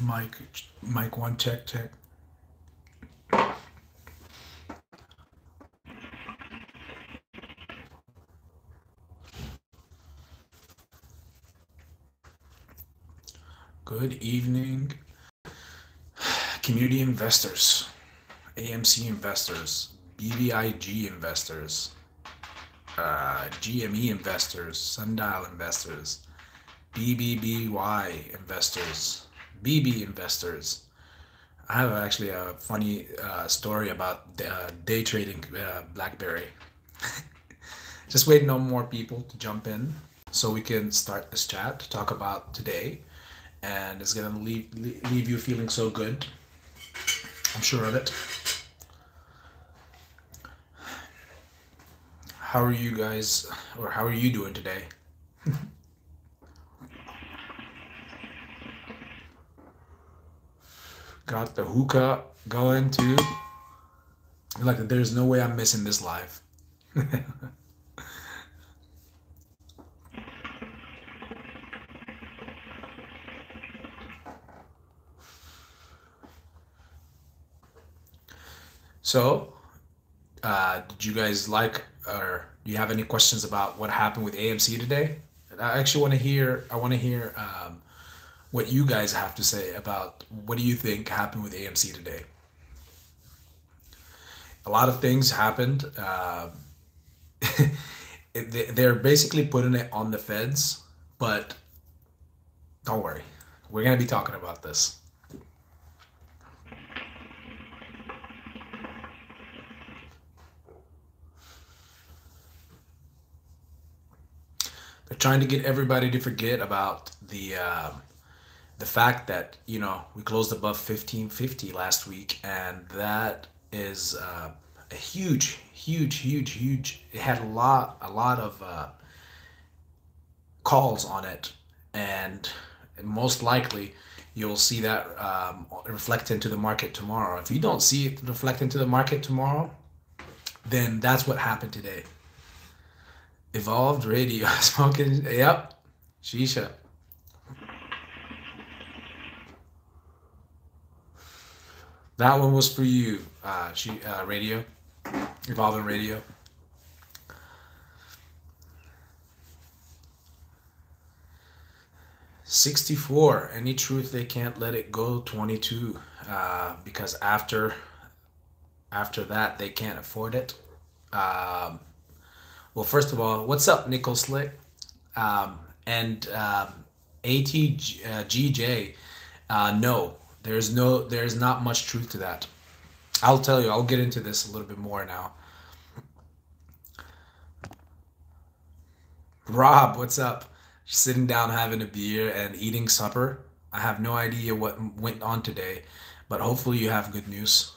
Mike one check. Good evening, community investors, AMC investors, BBIG investors, GME investors, Sundial investors, BBBY investors, BB investors. I have actually a funny story about day trading BlackBerry. Just waiting on more people to jump in so we can start this chat to talk about today. And it's gonna leave you feeling so good. I'm sure of it. How are you guys, or how are you doing today? Got the hookah going too. Like, there's no way I'm missing this live. So, did you guys like, or do you have any questions about what happened with AMC today? I actually want to hear, what you guys have to say about what do you think happened with AMC today. A lot of things happened. They're basically putting it on the feds, but don't worry, we're going to be talking about this. They're trying to get everybody to forget about the fact that, you know, we closed above 1550 last week, and that is a huge. It had a lot of calls on it, and most likely you'll see that reflect into the market tomorrow. If you don't see it reflect into the market tomorrow, then that's what happened today. Evolved radio smoking. Yep, shisha. That one was for you, radio, Evolving Radio. $64, any truth they can't let it go. $22, because after that they can't afford it. Well, first of all, what's up, Nickel Slick? ATGJ, no. There's not much truth to that. I'll tell you, I'll get into this a little bit more now. Rob, what's up? Just sitting down, having a beer and eating supper. I have no idea what went on today, but hopefully you have good news.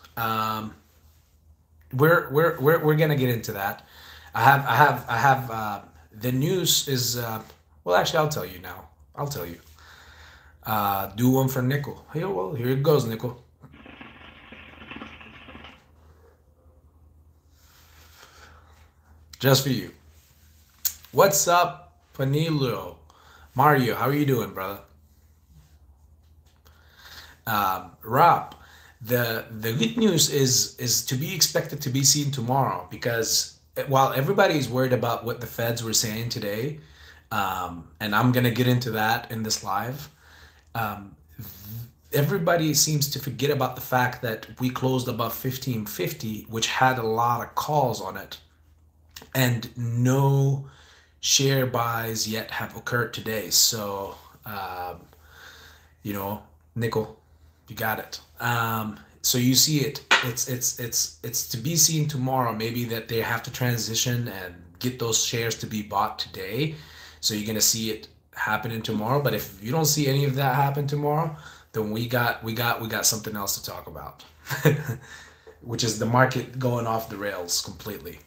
We're gonna get into that. The news is, well, actually, I'll tell you now. I'll tell you. Do one for Nickel. Hey, well, here it goes, Nickel. Just for you. What's up, Panilo? Mario, how are you doing, brother? Rob, the good news is to be expected to be seen tomorrow, because while everybody's worried about what the feds were saying today, and I'm gonna get into that in this live. Everybody seems to forget about the fact that we closed above 1550, which had a lot of calls on it, and no share buys yet have occurred today. So, you know, Nickel, you got it. So you see it, it's to be seen tomorrow, maybe that they have to transition and get those shares to be bought today. So you're going to see it happening tomorrow, but if you don't see any of that happen tomorrow, then we got something else to talk about, which is the market going off the rails completely.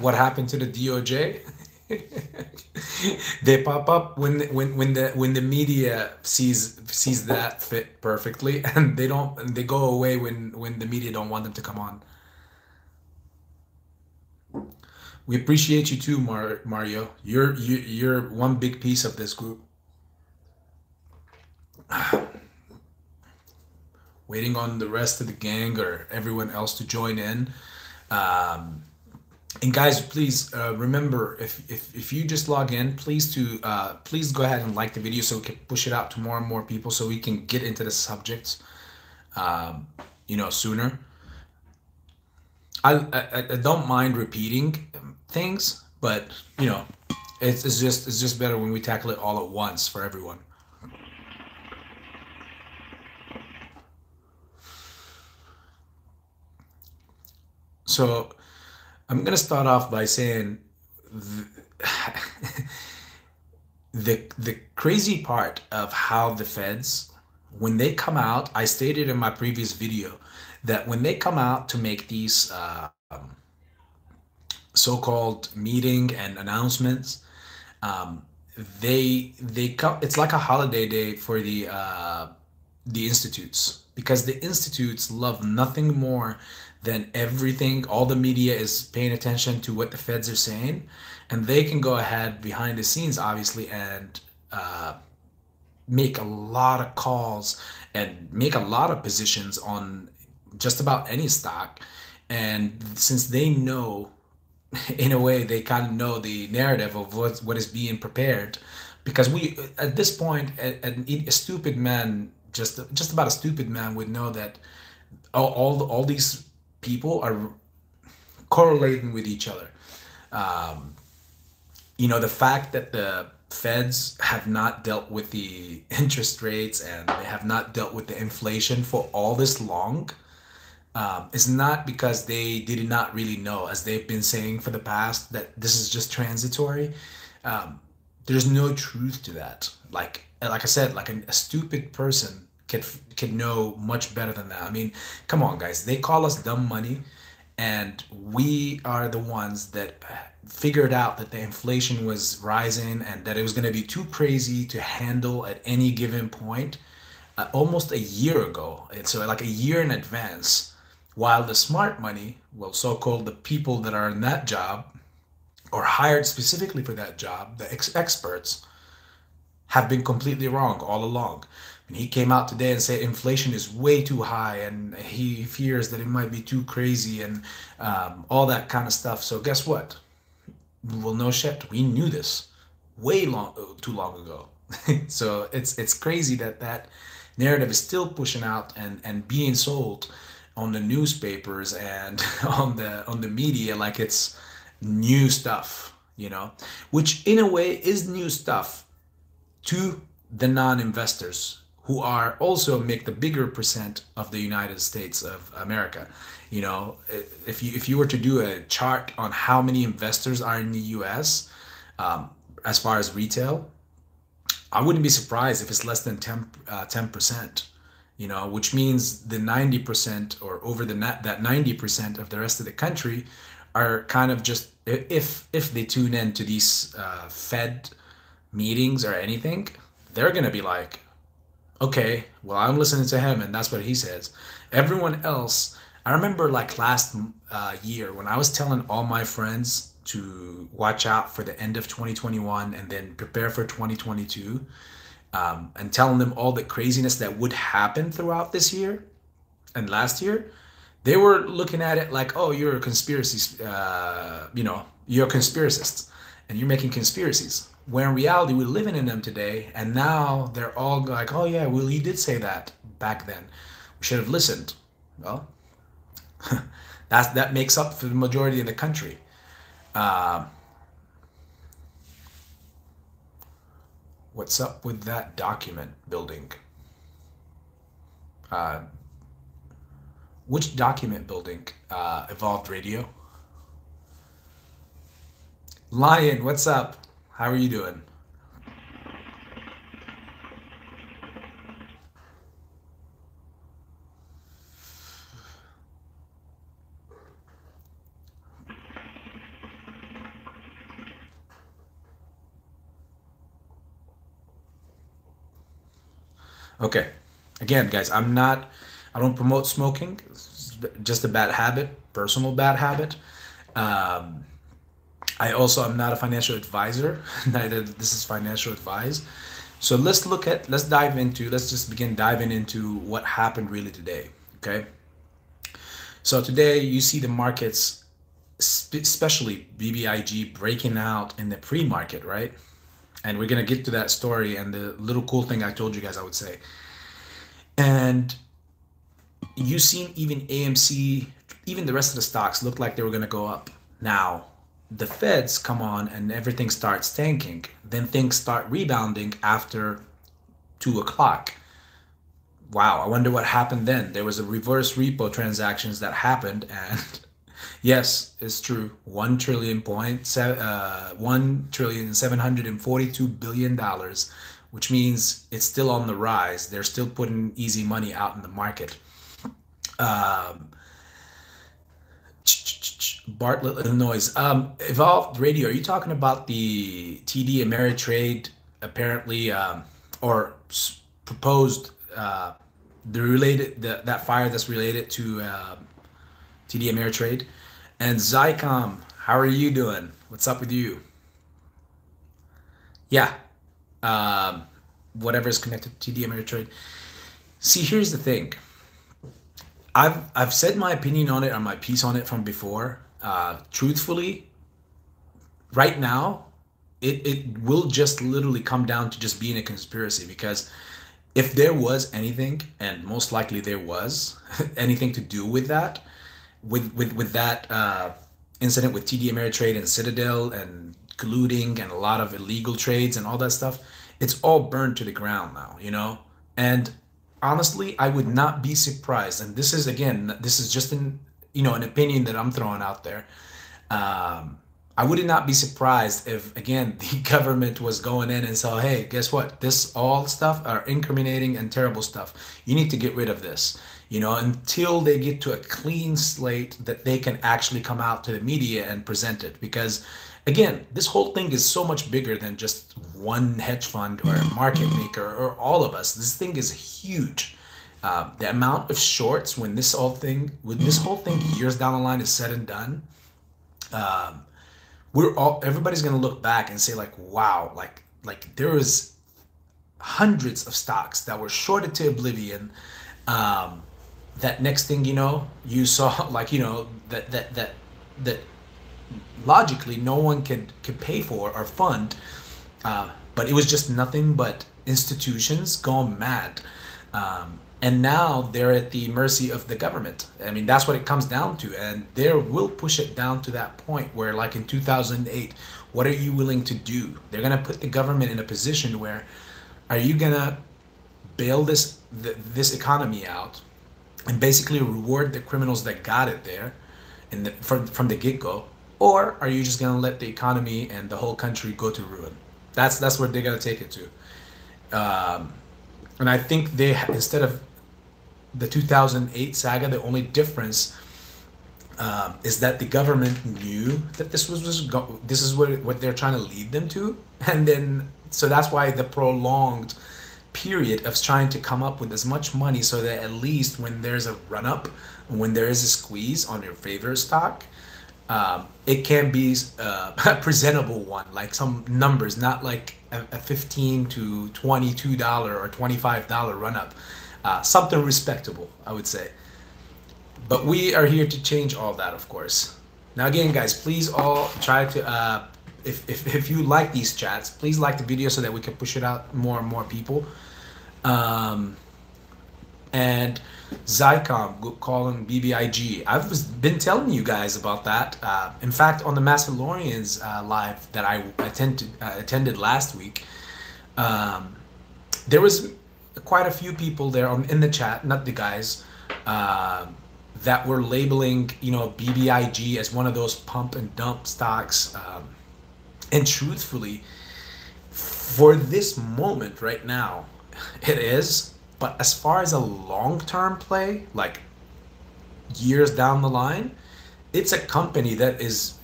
What happened to the DOJ? They pop up when the media sees that fit perfectly, and they go away when the media don't want them to come on. We appreciate you too, Mario. You're one big piece of this group. Waiting on the rest of the gang or everyone else to join in. And guys, please remember, if you just log in, please please go ahead and like the video so we can push it out to more and more people so we can get into the subjects, you know, sooner. I don't mind repeating things, but you know, it's just better when we tackle it all at once for everyone. So I'm gonna start off by saying the crazy part of how the Feds, when they come out, I stated in my previous video that when they come out to make these so-called meeting and announcements, they come. It's like a holiday day for the institutes, because the institutes love nothing more than everything. All the media is paying attention to what the Feds are saying, and they can go ahead behind the scenes, obviously, and make a lot of calls and make a lot of positions on just about any stock. And since they know, in a way, they kind of know the narrative of what is being prepared, because we, at this point, a stupid man, just about a stupid man would know that all these people are correlating with each other. You know, the fact that the Feds have not dealt with the interest rates and they have not dealt with the inflation for all this long, is not because they did not really know, as they've been saying for the past, that this is just transitory. There's no truth to that. Like I said, like a stupid person could know much better than that. I mean, come on, guys. They call us dumb money, and we are the ones that figured out that the inflation was rising and that it was going to be too crazy to handle at any given point almost a year ago. And so like a year in advance, while the smart money, well, so-called the people that are in that job or hired specifically for that job, the experts, have been completely wrong all along. And he came out today and said inflation is way too high, and he fears that it might be too crazy and all that kind of stuff. So guess what? Well, no shit, we knew this way too long ago. So it's crazy that that narrative is still pushing out and being sold on the newspapers and on the media like it's new stuff, you know, which in a way is new stuff to the non-investors, who are also make the bigger percent of the United States of America. You know, if you were to do a chart on how many investors are in the U.S. As far as retail, I wouldn't be surprised if it's less than 10%. You know, which means the 90% or over that 90% of the rest of the country are kind of just, if they tune in to these Fed meetings or anything, they're gonna be like, okay, well, I'm listening to him and that's what he says. Everyone else, I remember like last year when I was telling all my friends to watch out for the end of 2021 and then prepare for 2022, and telling them all the craziness that would happen throughout this year and last year, they were looking at it like, oh, you're a conspiracy, you know, you're a conspiracist and you're making conspiracies. Where in reality, we're living in them today, and now they're all like, oh yeah, well, he did say that back then. We should have listened. Well, that makes up for the majority of the country. What's up with that document building? Which document building? Evolved Radio? Lion, what's up? How are you doing? Okay. Again, guys, I don't promote smoking. It's just a bad habit, personal bad habit. I also am not a financial advisor, neither this is financial advice. So let's just begin diving into what happened really today, okay? So today you see the markets, especially BBIG, breaking out in the pre-market, right? And we're gonna get to that story and the little cool thing I told you guys I would say. And you've seen even AMC, even the rest of the stocks looked like they were gonna go up. Now, the Feds come on and everything starts tanking. Then things start rebounding after 2 o'clock. Wow, I wonder what happened then. There was a reverse repo transactions that happened, and yes, it's true. $1,742 billion, which means it's still on the rise. They're still putting easy money out in the market. Bartlett, Illinois. Evolved Radio, are you talking about the TD Ameritrade apparently or proposed that fire that's related to TD Ameritrade? And Zycom, how are you doing? What's up with you? Yeah, whatever is connected to TD Ameritrade. See, here's the thing. I've said my opinion on it, or my piece on it from before. Truthfully, right now, it will just literally come down to just being a conspiracy, because if there was anything, and most likely there was anything to do with that, with that incident with TD Ameritrade and Citadel and colluding and a lot of illegal trades and all that stuff, it's all burned to the ground now, you know? And honestly, I would not be surprised. And this is, again, this is just an opinion that I'm throwing out there. I would not be surprised if, again, the government was going in and saw, hey, guess what? This all stuff are incriminating and terrible stuff. You need to get rid of this, you know, until they get to a clean slate that they can actually come out to the media and present it. Because, again, this whole thing is so much bigger than just one hedge fund or a market maker or all of us. This thing is huge. The amount of shorts when this whole thing years down the line is said and done, everybody's gonna look back and say, like, wow, like there was hundreds of stocks that were shorted to oblivion. That next thing you know, you saw, like, you know, that logically no one could pay for or fund, but it was just nothing but institutions gone mad, and now they're at the mercy of the government. I mean, that's what it comes down to, and they will push it down to that point where, like in 2008, what are you willing to do? They're gonna put the government in a position where, are you gonna bail this economy out and basically reward the criminals that got it there from the get-go, or are you just gonna let the economy and the whole country go to ruin? That's where they're gonna take it to. And I think instead of the 2008 saga, the only difference is that the government knew that this is what they're trying to lead them to, and then so that's why the prolonged period of trying to come up with as much money, so that at least when there's a run-up, when there is a squeeze on your favorite stock, it can be a presentable one, like some numbers, not like a $15 to $22 or $25 run-up, something respectable, I would say. But we are here to change all that, of course. Now, again, guys, please all try to, if you like these chats, please like the video so that we can push it out more and more people. And Zycom, calling BBIG. I've been telling you guys about that. In fact, on the Mandalorians live that I attended last week, there was quite a few people there in the chat, not the guys, that were labeling, you know, BBIG as one of those pump and dump stocks. And truthfully, for this moment right now, it is. But as far as a long-term play, like years down the line, it's a company that is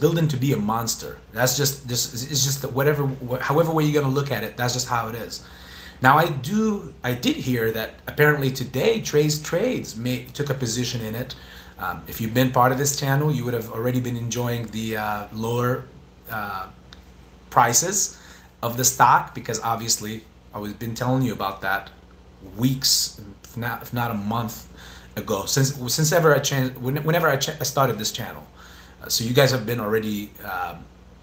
building to be a monster. That's just this. It's just that however way you're gonna look at it, that's just how it is. Now I did hear that apparently today Trades took a position in it. If you've been part of this channel, you would have already been enjoying the lower prices of the stock, because obviously I've been telling you about that weeks, if not a month ago, whenever I started this channel. So you guys have been already,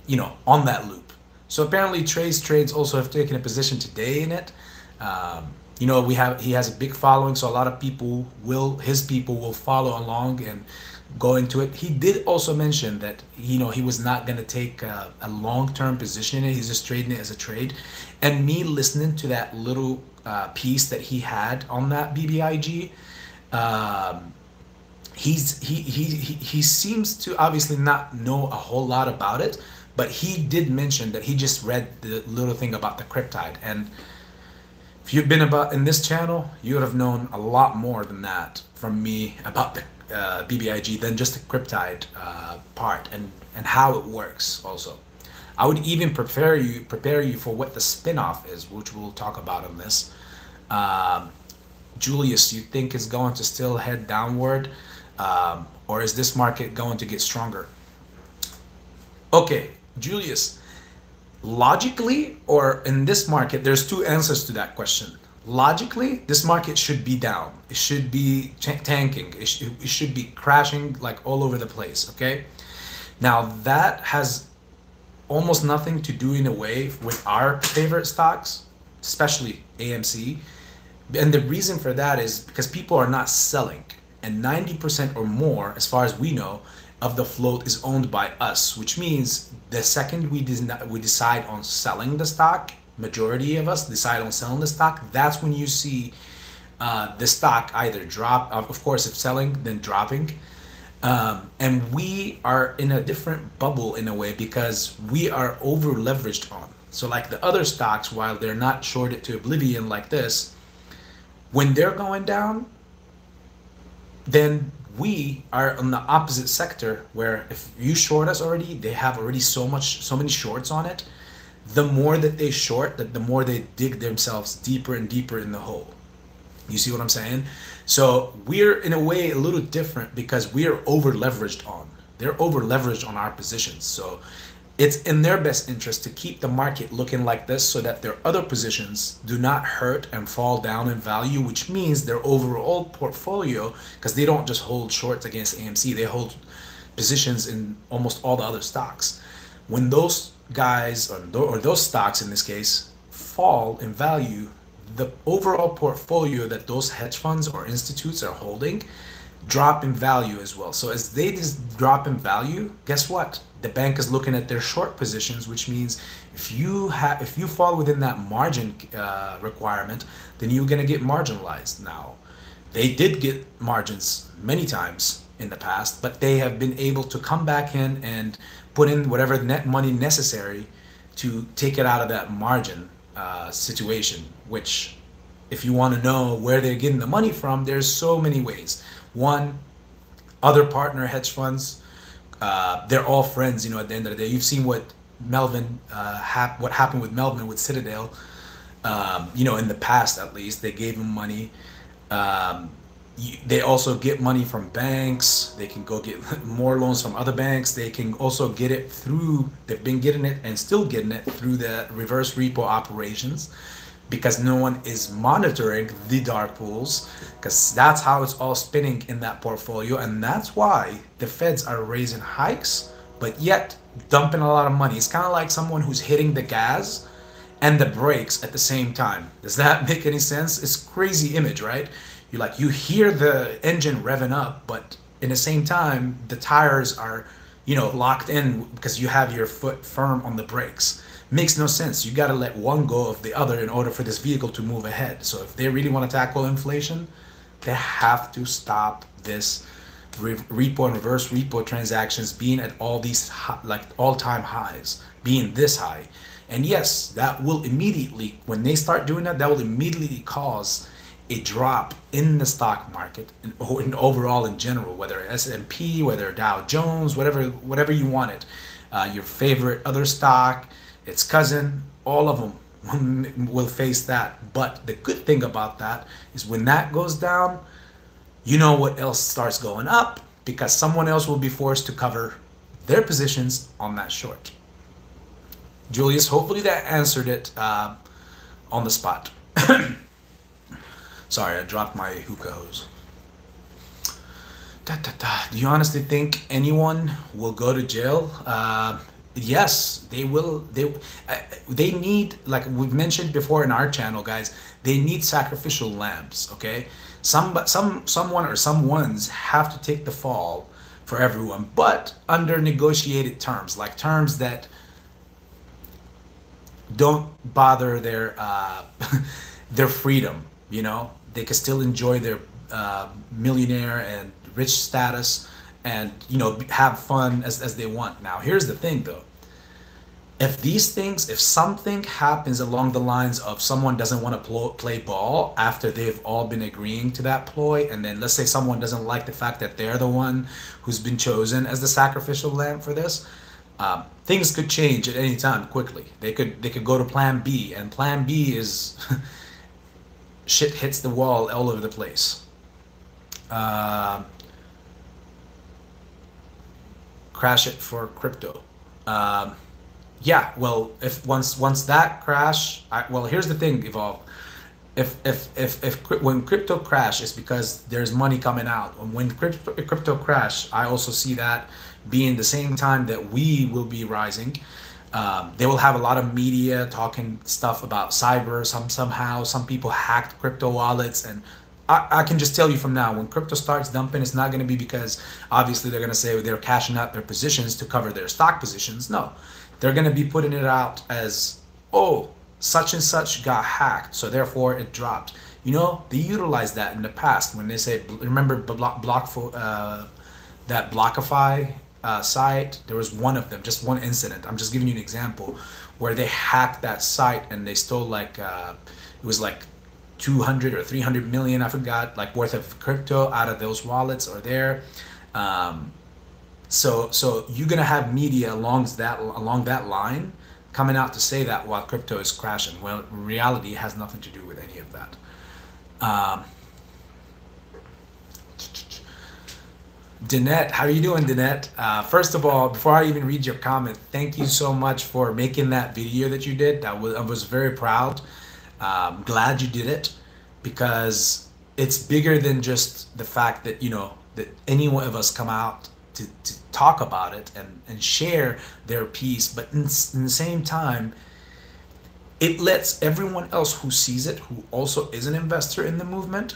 you know, on that loop. So apparently Trades also have taken a position today in it. You know, he has a big following, so a lot of people will, his people will follow along and go into it. He did also mention that, you know, he was not going to take a long-term position in it. He's just trading it as a trade. And me listening to that little piece that he had on that BBIG, he seems to obviously not know a whole lot about it, but he did mention that he just read the little thing about the cryptide. And if you've been in this channel, you would have known a lot more than that from me about the BBIG than just the cryptide part and how it works. Also, I would even prepare you for what the spinoff is, which we'll talk about on this. Julius, you think is going to still head downward, or is this market going to get stronger? Okay, Julius, logically, or in this market, there's two answers to that question. Logically, this market should be down. It should be tanking. It should be crashing like all over the place. Okay, now that has almost nothing to do in a way with our favorite stocks, especially AMC. And the reason for that is because people are not selling, and 90% or more, as far as we know, of the float is owned by us, which means the second we decide on selling the stock, majority of us decide on selling the stock, that's when you see the stock either drop, of course, if selling, then dropping. And we are in a different bubble in a way because we are over leveraged on. So like the other stocks, while they're not shorted to oblivion like this, when they're going down, then we are on the opposite sector where if you short us already, they have already so many shorts on it. The more that they short, the more they dig themselves deeper and deeper in the hole. You see what I'm saying? So we're in a way a little different because we are over leveraged on. They're over leveraged on our positions. So it's in their best interest to keep the market looking like this so that their other positions do not hurt and fall down in value, which means their overall portfolio, because they don't just hold shorts against AMC, they hold positions in almost all the other stocks. When those guys or those stocks in this case fall in value, the overall portfolio that those hedge funds or institutes are holding drop in value as well. So as they just drop in value, guess what? The bank is looking at their short positions, which means if you fall within that margin requirement, then you're going to get marginalized. Now, they did get margins many times in the past, but they have been able to come back in and put in whatever net money necessary to take it out of that margin situation, which if you want to know where they're getting the money from, there's so many ways. One, other partner hedge funds, they're all friends, you know, at the end of the day. You've seen what Melvin, what happened with Melvin with Citadel, you know, in the past at least, they gave him money. They also get money from banks. They can go get more loans from other banks. They can also get it through, they've been getting it and still getting it through the reverse repo operations, because no one is monitoring the dark pools, because that's how it's all spinning in that portfolio. And that's why the feds are raising hikes, but yet dumping a lot of money. It's kind of like someone who's hitting the gas and the brakes at the same time. Does that make any sense? It's crazy image, right? You hear the engine revving up, but in the same time, the tires are, you know, locked in because you have your foot firm on the brakes. Makes no sense. You got to let one go of the other in order for this vehicle to move ahead. So if they really want to tackle inflation, they have to stop this repo and reverse repo transactions being at all these all-time highs, being this high. And yes, that will immediately, when they start doing that, that will immediately cause a drop in the stock market and overall in general, whether S&P, whether Dow Jones, whatever you want it, your favorite other stock, its cousin, all of them will face that. But the good thing about that is when that goes down, you know what else starts going up? because someone else will be forced to cover their positions on that short. Julius, hopefully that answered it on the spot. Sorry, I dropped my hookah hose. Do you honestly think anyone will go to jail? Yes, they will. They need, like we've mentioned before in our channel, guys, they need sacrificial lambs, okay? Someone or someones have to take the fall for everyone, but under negotiated terms, like terms that don't bother their their freedom. You know, they can still enjoy their millionaire and rich status, and you know, have fun as they want. Now, here's the thing though, if something happens along the lines of someone doesn't want to play ball after they've all been agreeing to that ploy, and then let's say someone doesn't like the fact that they're the one who's been chosen as the sacrificial lamb for this, things could change at any time quickly. They could go to plan B, and plan B is shit hits the wall all over the place. Crash it for crypto. Yeah, well, if once that crash, well, here's the thing, Evolve. When crypto crash, it's because there's money coming out. And when crypto crash, I also see that being the same time that we will be rising. They will have a lot of media talking stuff about cyber. Some people hacked crypto wallets, and I can just tell you from now, when crypto starts dumping, it's not going to be because obviously they're going to say they're cashing out their positions to cover their stock positions. No, they're going to be putting it out as, oh, such and such got hacked, so therefore it dropped. You know, they utilized that in the past when they say, remember that Blockify site? There was one of them, just one incident. I'm just giving you an example where they hacked that site and they stole like, it was like 200 or 300 million, I forgot, like worth of crypto out of those wallets or there. So you're gonna have media along that line coming out to say that while crypto is crashing. Well, reality has nothing to do with any of that. Danette, how are you doing, Danette? First of all, before I even read your comment, thank you so much for making that video that you did. I was very proud. I'm glad you did it, because it's bigger than just the fact that, you know, that any one of us come out to talk about it and share their piece, but in the same time, it lets everyone else who sees it, who also is an investor in the movement,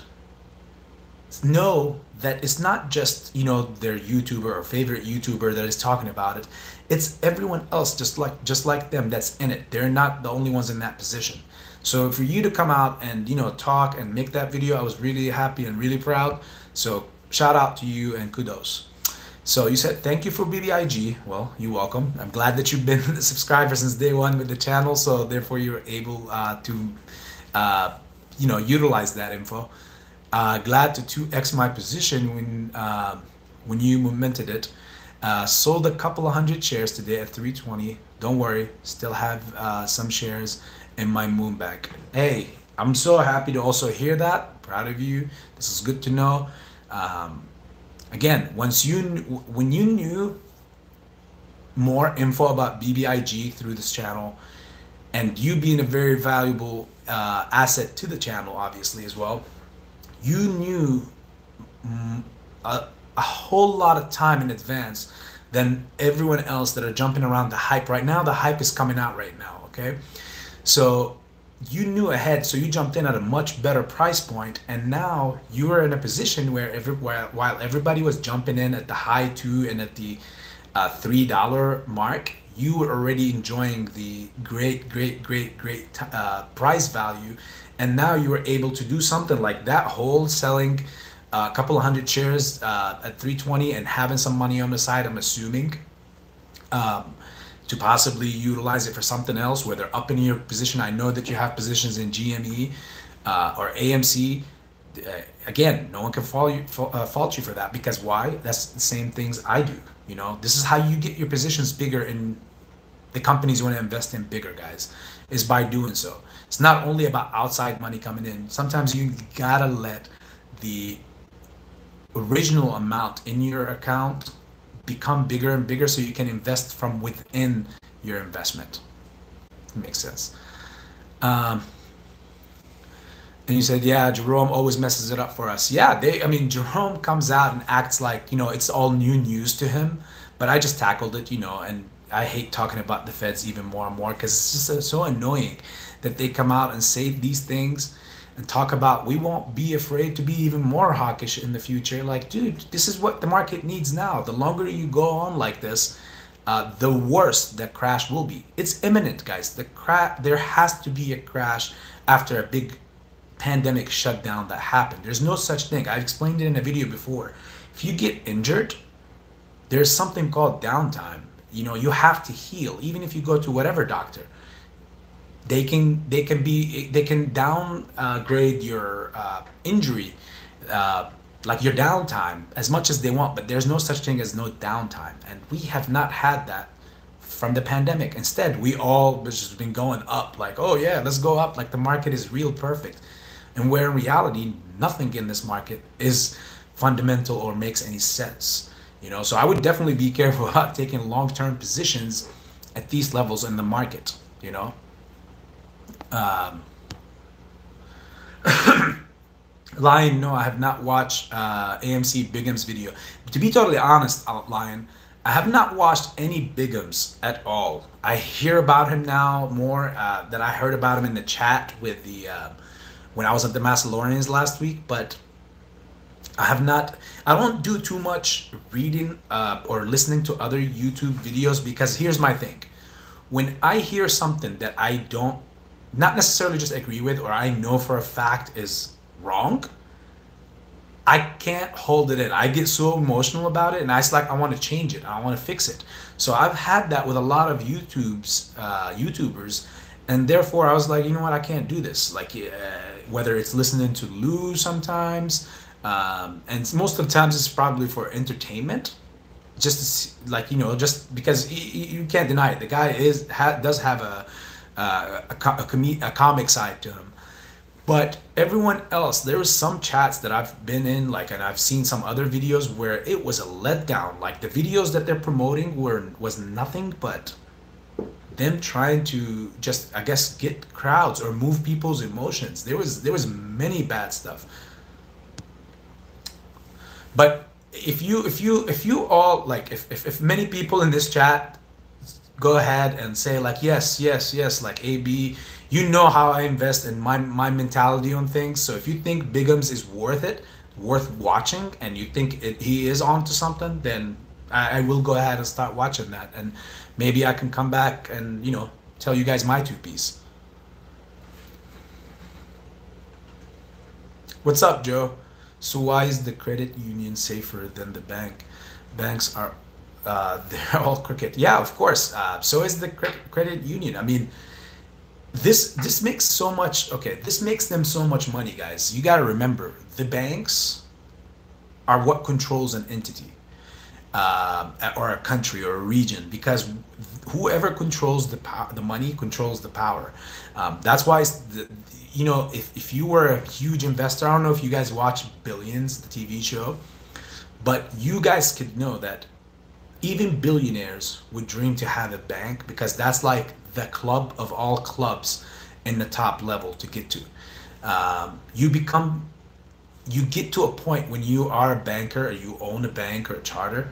know that it's not just, you know, their YouTuber or favorite YouTuber that is talking about it. It's everyone else just like them that's in it. They're not the only ones in that position. So for you to come out and, you know, talk and make that video, I was really happy and really proud. So shout out to you and kudos. So you said, thank you for BBIG. Well, you're welcome. I'm glad that you've been a subscriber since day one with the channel. So therefore you're able to you know, utilize that info. Glad to 2X my position when you momented it. Sold a couple of hundred shares today at 320. Don't worry, still have some shares in my moon bag. Hey, I'm so happy to also hear that. Proud of you. This is good to know. Again, when you knew more info about BBIG through this channel, and you being a very valuable asset to the channel, obviously as well, you knew a whole lot of time in advance than everyone else that are jumping around the hype right now. The hype is coming out right now, okay? So you knew ahead, so you jumped in at a much better price point, and now you are in a position where while everybody was jumping in at the high $2 and at the $3 mark, you were already enjoying the great price value, and now you were able to do something like that whole selling a couple of hundred shares at 320 and having some money on the side, I'm assuming, to possibly utilize it for something else, whether up in your position. I know that you have positions in GME or AMC. Again, no one can fault you for that, because why? That's the same things I do. You know, this is how you get your positions bigger in the companies you want to invest in bigger, guys, is by doing so. It's not only about outside money coming in. Sometimes you gotta let the original amount in your account become bigger and bigger, so you can invest from within your investment. It makes sense. And you said, yeah, Jerome always messes it up for us. Yeah, Jerome comes out and acts like, it's all new news to him, but I just tackled it, and I hate talking about the Feds even more and more, because it's just so annoying that they come out and say these things and talk about, we won't be afraid to be even more hawkish in the future. Like, dude, this is what the market needs now. The longer you go on like this, the worse the crash will be. It's imminent, guys. There has to be a crash after a big pandemic shutdown that happened. There's no such thing. I've explained it in a video before. If you get injured, there's something called downtime. You have to heal. Even if you go to whatever doctor, they can downgrade your injury, like your downtime, as much as they want, but there's no such thing as no downtime. And we have not had that from the pandemic. Instead, we all just been going up, like, oh yeah, let's go up, like the market is real perfect. And where in reality, nothing in this market is fundamental or makes any sense. So I would definitely be careful about taking long-term positions at these levels in the market, Lion, no, I have not watched AMC Biggums video. To be totally honest, Lion, I have not watched any Biggums at all. I hear about him now more than I heard about him in the chat with the when I was at the Mandalorians last week, but I don't do too much reading or listening to other YouTube videos, because here's my thing. When I hear something that I don't, not necessarily just agree with, or I know for a fact is wrong, I can't hold it in. I get so emotional about it, and it's like I want to change it. I want to fix it. So I've had that with a lot of YouTubers, and therefore I was like, you know what, I can't do this. Like whether it's listening to Lou sometimes, and most of the times it's probably for entertainment, just to, just because you can't deny it. The guy does have a comic side to him. But everyone else, there was some chats that I've been in, and I've seen some other videos where it was a letdown. Like the videos that they're promoting was nothing but them trying to just, I guess, get crowds or move people's emotions. There was many bad stuff. But if you all if many people in this chat go ahead and say like yes, like AB, you know how I invest in my mentality on things. So if you think Biggums is worth watching, and you think he is onto something, then I will go ahead and start watching that, and maybe I can come back and tell you guys my two-piece. What's up, Joe? So why is the credit union safer than the bank? Banks are they're all crooked. Yeah, of course. So is the credit union. I mean, this makes so much. Okay, this makes them so much money, guys. You got to remember, the banks are what controls an entity or a country or a region, because whoever controls the money controls the power. That's why if you were a huge investor, I don't know if you guys watch Billions, the TV show, but you guys could know that even billionaires would dream to have a bank, because that's like the club of all clubs in the top level to get to. You get to a point when you are a banker or you own a bank or a charter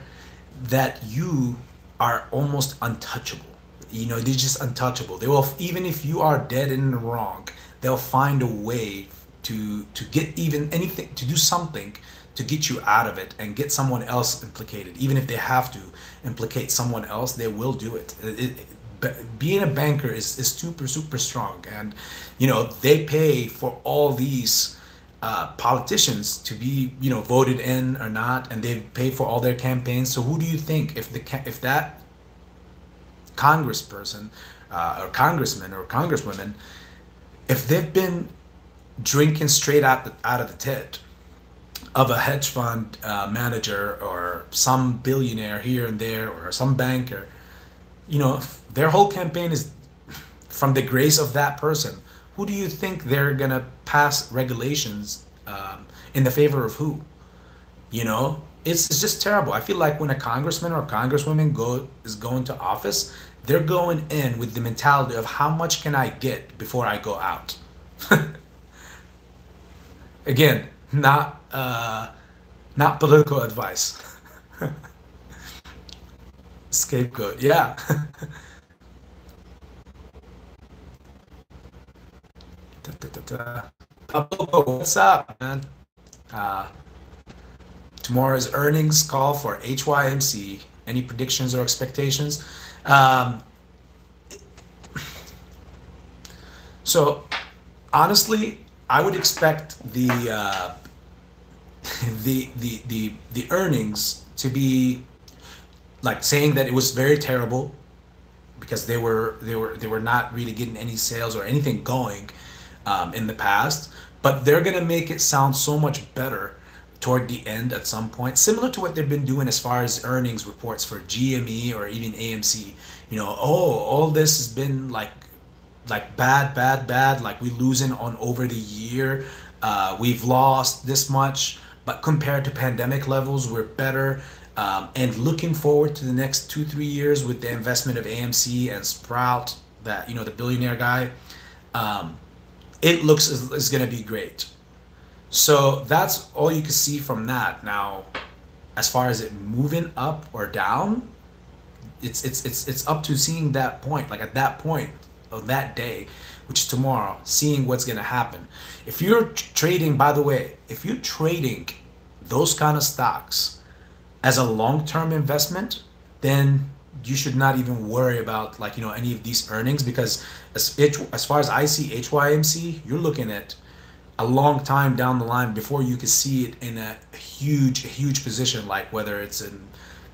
that you are almost untouchable. They're just untouchable. They will, even if you are dead in the wrong, they'll find a way to get even anything, to do something to get you out of it and get someone else implicated. Even if they have to implicate someone else, they will do it. Being a banker is super, super strong. And, they pay for all these politicians to be, voted in or not, and they pay for all their campaigns. So who do you think, if that congressperson or congressman or congresswoman, if they've been drinking straight out of the tit of a hedge fund manager or some billionaire here and there or some banker, their whole campaign is from the grace of that person, who do you think they're gonna pass regulations in the favor of? Who? You know, it's just terrible. I feel like when a congressman or congresswoman is going to office, they're going in with the mentality of how much can I get before I go out. Again, not political advice. Scapegoat, yeah. What's up, man? Tomorrow's earnings call for HYMC. Any predictions or expectations? So honestly, I would expect the earnings to be like saying that it was very terrible because they were not really getting any sales or anything going in the past, but they're gonna make it sound so much better toward the end at some point, similar to what they've been doing as far as earnings reports for GME or even AMC. You know, oh, all this has been like bad, like we're losing on over the year. We've lost this much, but compared to pandemic levels, we're better. And looking forward to the next 2-3 years with the investment of AMC and Sprout, that, you know, the billionaire guy, it looks is going to be great. So that's all you can see from that. Now, as far as it moving up or down, it's up to seeing that point, like at that point of that day, which is tomorrow, seeing what's going to happen. If you're trading, by the way, if you're trading those kind of stocks as a long-term investment, then you should not even worry about, like, you know, any of these earnings, because as far as I see HYMC, you're looking at a long time down the line before you can see it in a huge position, like whether it's in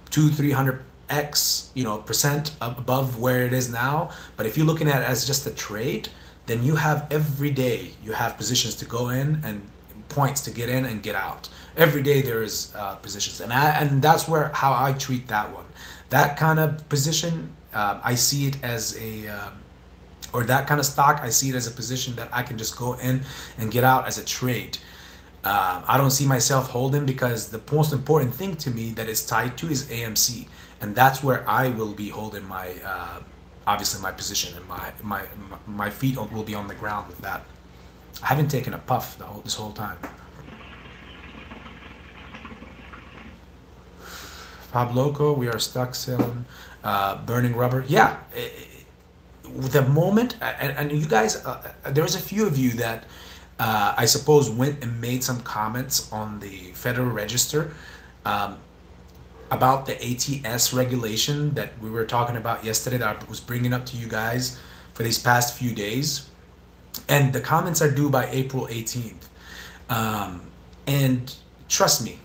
200-300x, you know, % above where it is now. But if you're looking at it as just a trade, then you have every day, you have positions to go in and points to get in and get out. Every day there is positions, and that's where how I treat that one. That kind of position, I see it as a or that kind of stock, I see it as a position that I can just go in and get out as a trade. I don't see myself holding, because the most important thing to me that is tied to is AMC, and that's where I will be holding my obviously my position, and my feet will be on the ground with that. I haven't taken a puff this whole time. Pabloco, we are stuck selling burning rubber. Yeah. The moment, and you guys, there's a few of you that I suppose went and made some comments on the Federal Register about the ATS regulation that we were talking about yesterday, that I was bringing up to you guys for these past few days. And the comments are due by April 18th. And trust me,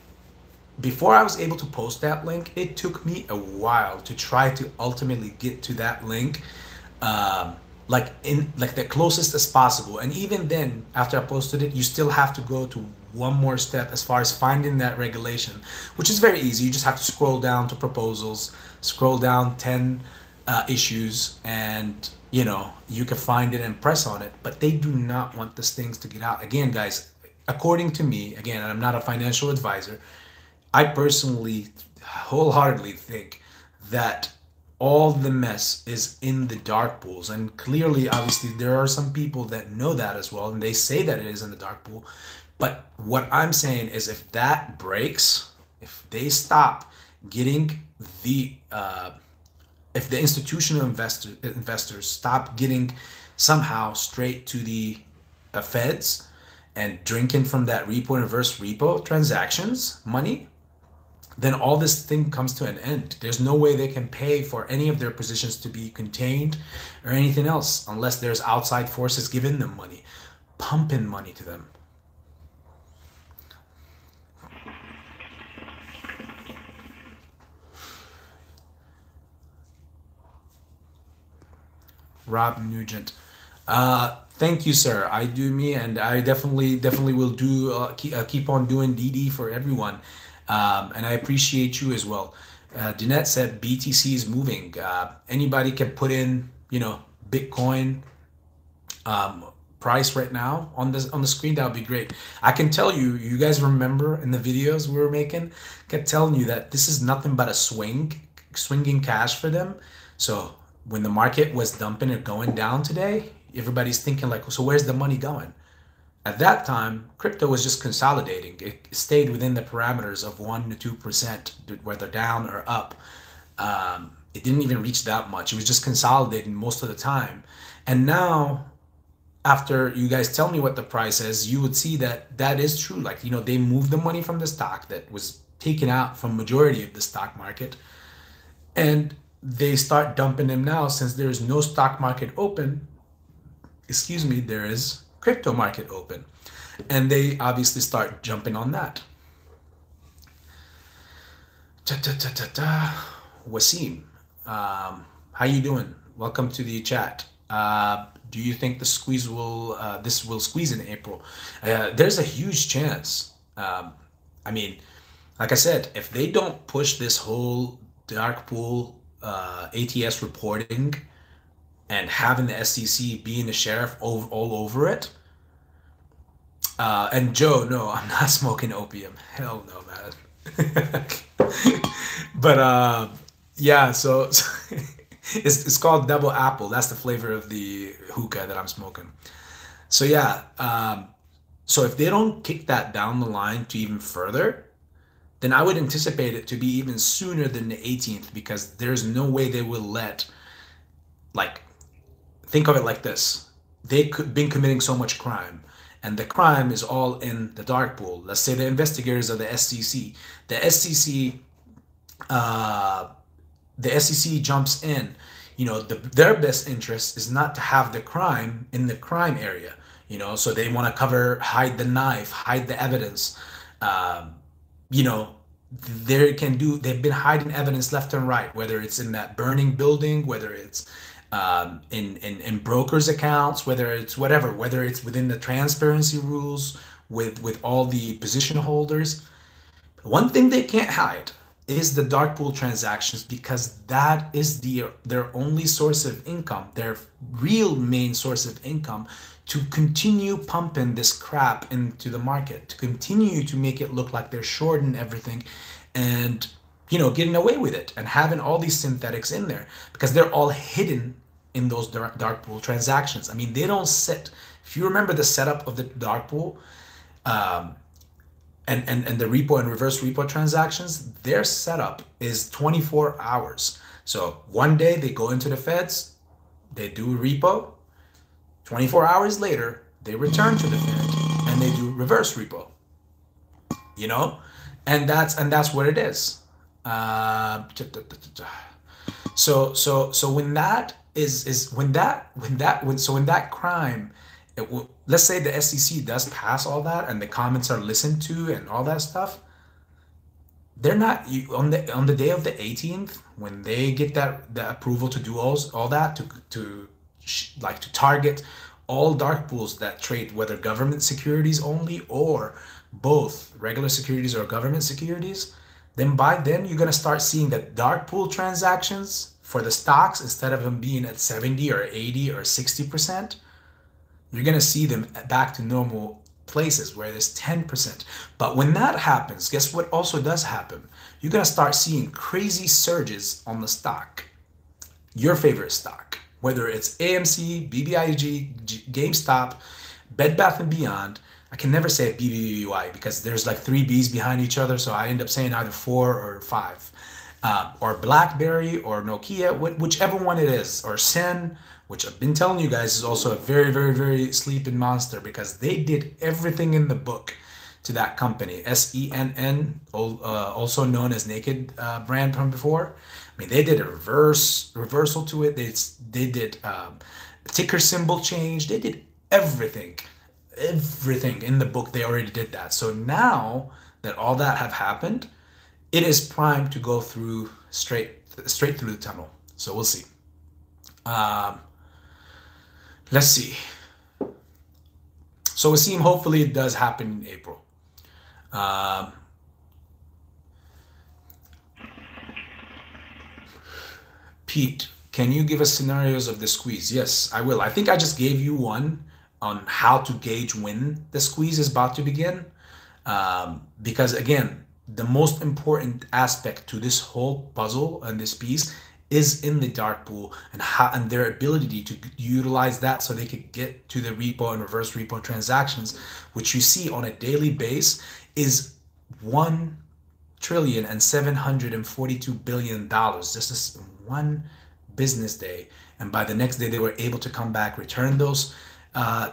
before I was able to post that link, it took me a while to try to ultimately get to that link. Like the closest as possible, and even then, after I posted it, you still have to go to one more step as far as finding that regulation, which is very easy. You just have to scroll down to proposals, scroll down 10 issues, and you know, you can find it and press on it. But they do not want these things to get out. Again, guys, according to me, again, I'm not a financial advisor, I personally wholeheartedly think that all the mess is in the dark pools, and clearly, obviously, there are some people that know that as well, and they say that it is in the dark pool. But what I'm saying is, if that breaks, if they stop getting the if the institutional investors stop getting somehow straight to the feds and drinking from that repo and reverse repo transactions money, then all this thing comes to an end. There's no way they can pay for any of their positions to be contained or anything else, unless there's outside forces giving them money, pumping money to them. Rob Nugent. Thank you, sir. I do me, and I definitely will do keep on doing DD for everyone. And I appreciate you as well. Dinette said BTC is moving. Anybody can put in, you know, Bitcoin, price right now on this on the screen, that would be great. I can tell you, you guys remember in the videos we were making, I kept telling you that this is nothing but a swinging cash for them. So when the market was dumping or going down today, everybody's thinking like, so where's the money going? At that time, crypto was just consolidating. It stayed within the parameters of 1 to 2%, whether down or up. It didn't even reach that much. It was just consolidating most of the time. And now, after you guys tell me what the price is, you would see that that is true. Like, you know, they moved the money from the stock that was taken out from majority of the stock market, and they start dumping them now. Since there is no stock market open, excuse me, there is crypto market open, and they obviously start jumping on that. Wasim, how you doing? Welcome to the chat. Do you think the squeeze will this will squeeze in April? There's a huge chance. I mean, like I said, if they don't push this whole dark pool ATS reporting and having the SEC being the sheriff all over it. And Joe, no, I'm not smoking opium. Hell no, man. But yeah, so it's called Double Apple. That's the flavor of the hookah that I'm smoking. So yeah, so if they don't kick that down the line to even further, then I would anticipate it to be even sooner than the 18th, because there's no way they will let, like, think of it like this. They've been committing so much crime, and the crime is all in the dark pool. Let's say the investigators of the SEC. The SEC, the SEC jumps in. You know, their best interest is not to have the crime in the crime area. You know, so they want to cover, hide the knife, hide the evidence. You know, they've been hiding evidence left and right, whether it's in that burning building, whether it's in brokers' accounts, whether it's whatever, whether it's within the transparency rules with all the position holders. One thing they can't hide is the dark pool transactions, because that is their only source of income, their real main source of income, to continue pumping this crap into the market, to continue to make it look like they're shorting everything and, you know, getting away with it and having all these synthetics in there, because they're all hidden in those dark pool transactions. I mean, they don't sit. If you remember the setup of the dark pool and the repo and reverse repo transactions, their setup is 24 hours. So one day they go into the feds, they do repo, 24 hours later, they return to the Fed and they do reverse repo, you know, and that's what it is. So when that crime, let's say the SEC does pass all that and the comments are listened to and all that stuff, they're not on the day of the 18th, when they get that approval to do all that to target all dark pools that trade, whether government securities only or both regular securities or government securities, then by then you're going to start seeing that dark pool transactions for the stocks, instead of them being at 70 or 80 or 60%, you're going to see them back to normal places where there's 10%. But when that happens, guess what also does happen? You're going to start seeing crazy surges on the stock, your favorite stock, whether it's AMC, BBIG, GameStop, Bed Bath & Beyond. I can never say BBBY because there's like 3 B's behind each other, so I end up saying either 4 or 5. Or BlackBerry or Nokia, whichever one it is, or Sen, which I've been telling you guys is also a very, very, very sleeping monster, because they did everything in the book to that company. SENN, also known as Naked brand from before. I mean, they did a reversal to it. They did ticker symbol change. They did everything in the book. They already did that. So now that all that have happened, it is primed to go through straight through the tunnel. So we'll see. Let's see. So Wasim, hopefully it does happen in April. Pete, can you give us scenarios of the squeeze? Yes, I will. I think I just gave you one on how to gauge when the squeeze is about to begin. Because again, the most important aspect to this whole puzzle and this piece is in the dark pool and how, and their ability to utilize that so they could get to the repo and reverse repo transactions, which you see on a daily base is $1,742 billion. This is one business day. And by the next day, they were able to come back, return those,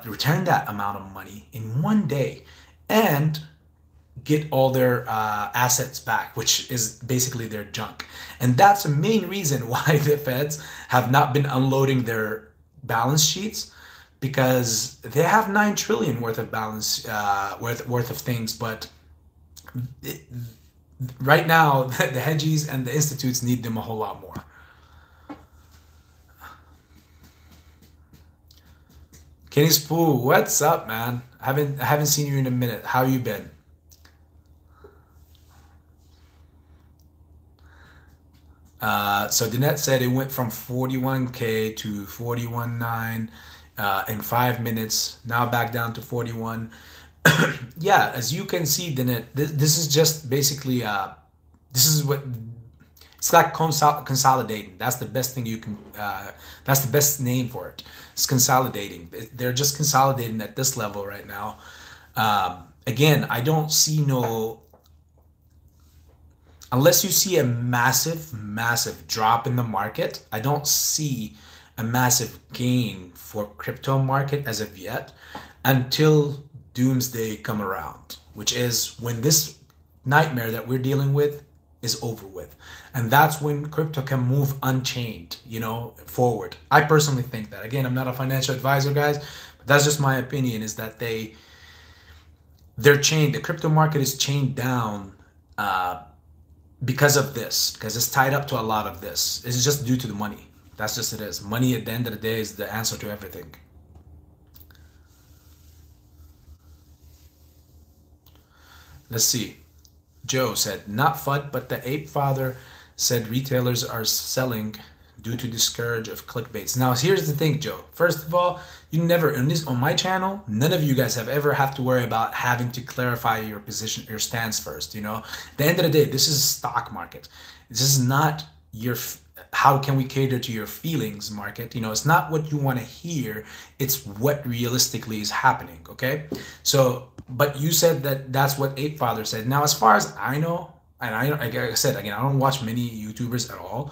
return that amount of money in one day and get all their assets back, which is basically their junk. And that's the main reason why the feds have not been unloading their balance sheets, because they have 9 trillion worth of balance, worth of things. But right now, the hedgies and the institutes need them a whole lot more. Kenny's Poo, what's up, man? I haven't seen you in a minute. How you been? So Dinette said it went from 41K to 41.9 in 5 minutes, now back down to 41. Yeah, as you can see, Dinette, this is just basically, this is what, it's like consolidating. That's the best thing you can, that's the best name for it. It's consolidating. They're just consolidating at this level right now. Again, I don't see no, unless you see a massive, massive drop in the market, I don't see a massive gain for crypto market as of yet until doomsday come around, which is when this nightmare that we're dealing with is over with. And that's when crypto can move unchained, you know, forward. I personally think that. Again, I'm not a financial advisor, guys, but that's just my opinion, is that they're chained. The crypto market is chained down because of this, because it's tied up to a lot of this. It's just due to the money. That's just it is. Money at the end of the day is the answer to everything. Let's see. Joe said, not FUD, but the Apefather said retailers are selling due to the scourge of clickbaits. Now, here's the thing, Joe. First of all, you never, on my channel, none of you guys have ever have to worry about having to clarify your position, your stance first, you know? At the end of the day, this is stock market. This is not your, how can we cater to your feelings market? You know, it's not what you want to hear. It's what realistically is happening, okay? So, but you said that that's what Apefather said. Now, as far as I know, and like I said, again, I don't watch many YouTubers at all.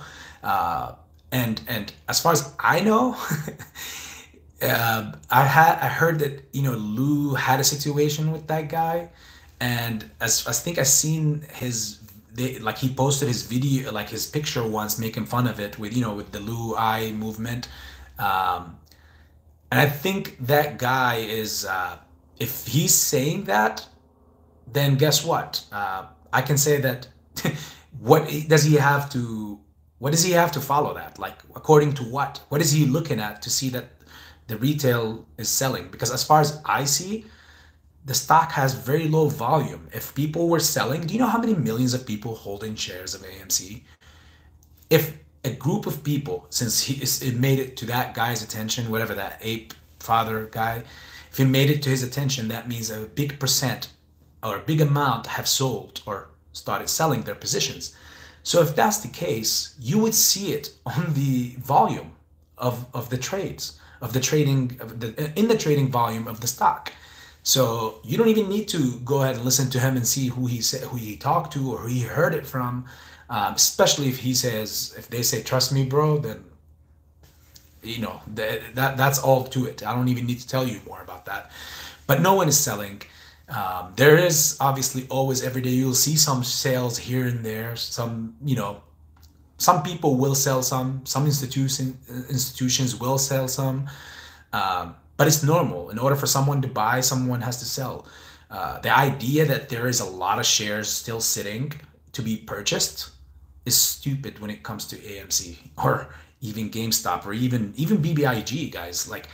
And as far as I know, I heard that, you know, Lou had a situation with that guy, and as I think I seen his, like he posted his video, like his picture once, making fun of it with, you know, with the Lou eye movement, and I think that guy is, if he's saying that, then guess what? I can say that. What does he have to follow that? Like, according to what? What is he looking at to see that the retail is selling? Because as far as I see, the stock has very low volume. If people were selling, do you know how many millions of people holding shares of AMC? If a group of people, since it made it to that guy's attention, whatever that Apefather guy, if he made it to his attention, that means a big percent or a big amount have sold or started selling their positions. So if that's the case, you would see it on the volume of the trades, of the trading, in the trading volume of the stock. So you don't even need to go ahead and listen to him and see who he talked to or who he heard it from, especially if he says, if they say, trust me, bro, then, you know, that's all to it. I don't even need to tell you more about that. But no one is selling. There is obviously always every day you'll see some sales here and there. Some, you know, some people will sell some institutions will sell some, but it's normal. In order for someone to buy, someone has to sell. The idea that there is a lot of shares still sitting to be purchased is stupid when it comes to AMC or even GameStop or even BBIG, guys. Like,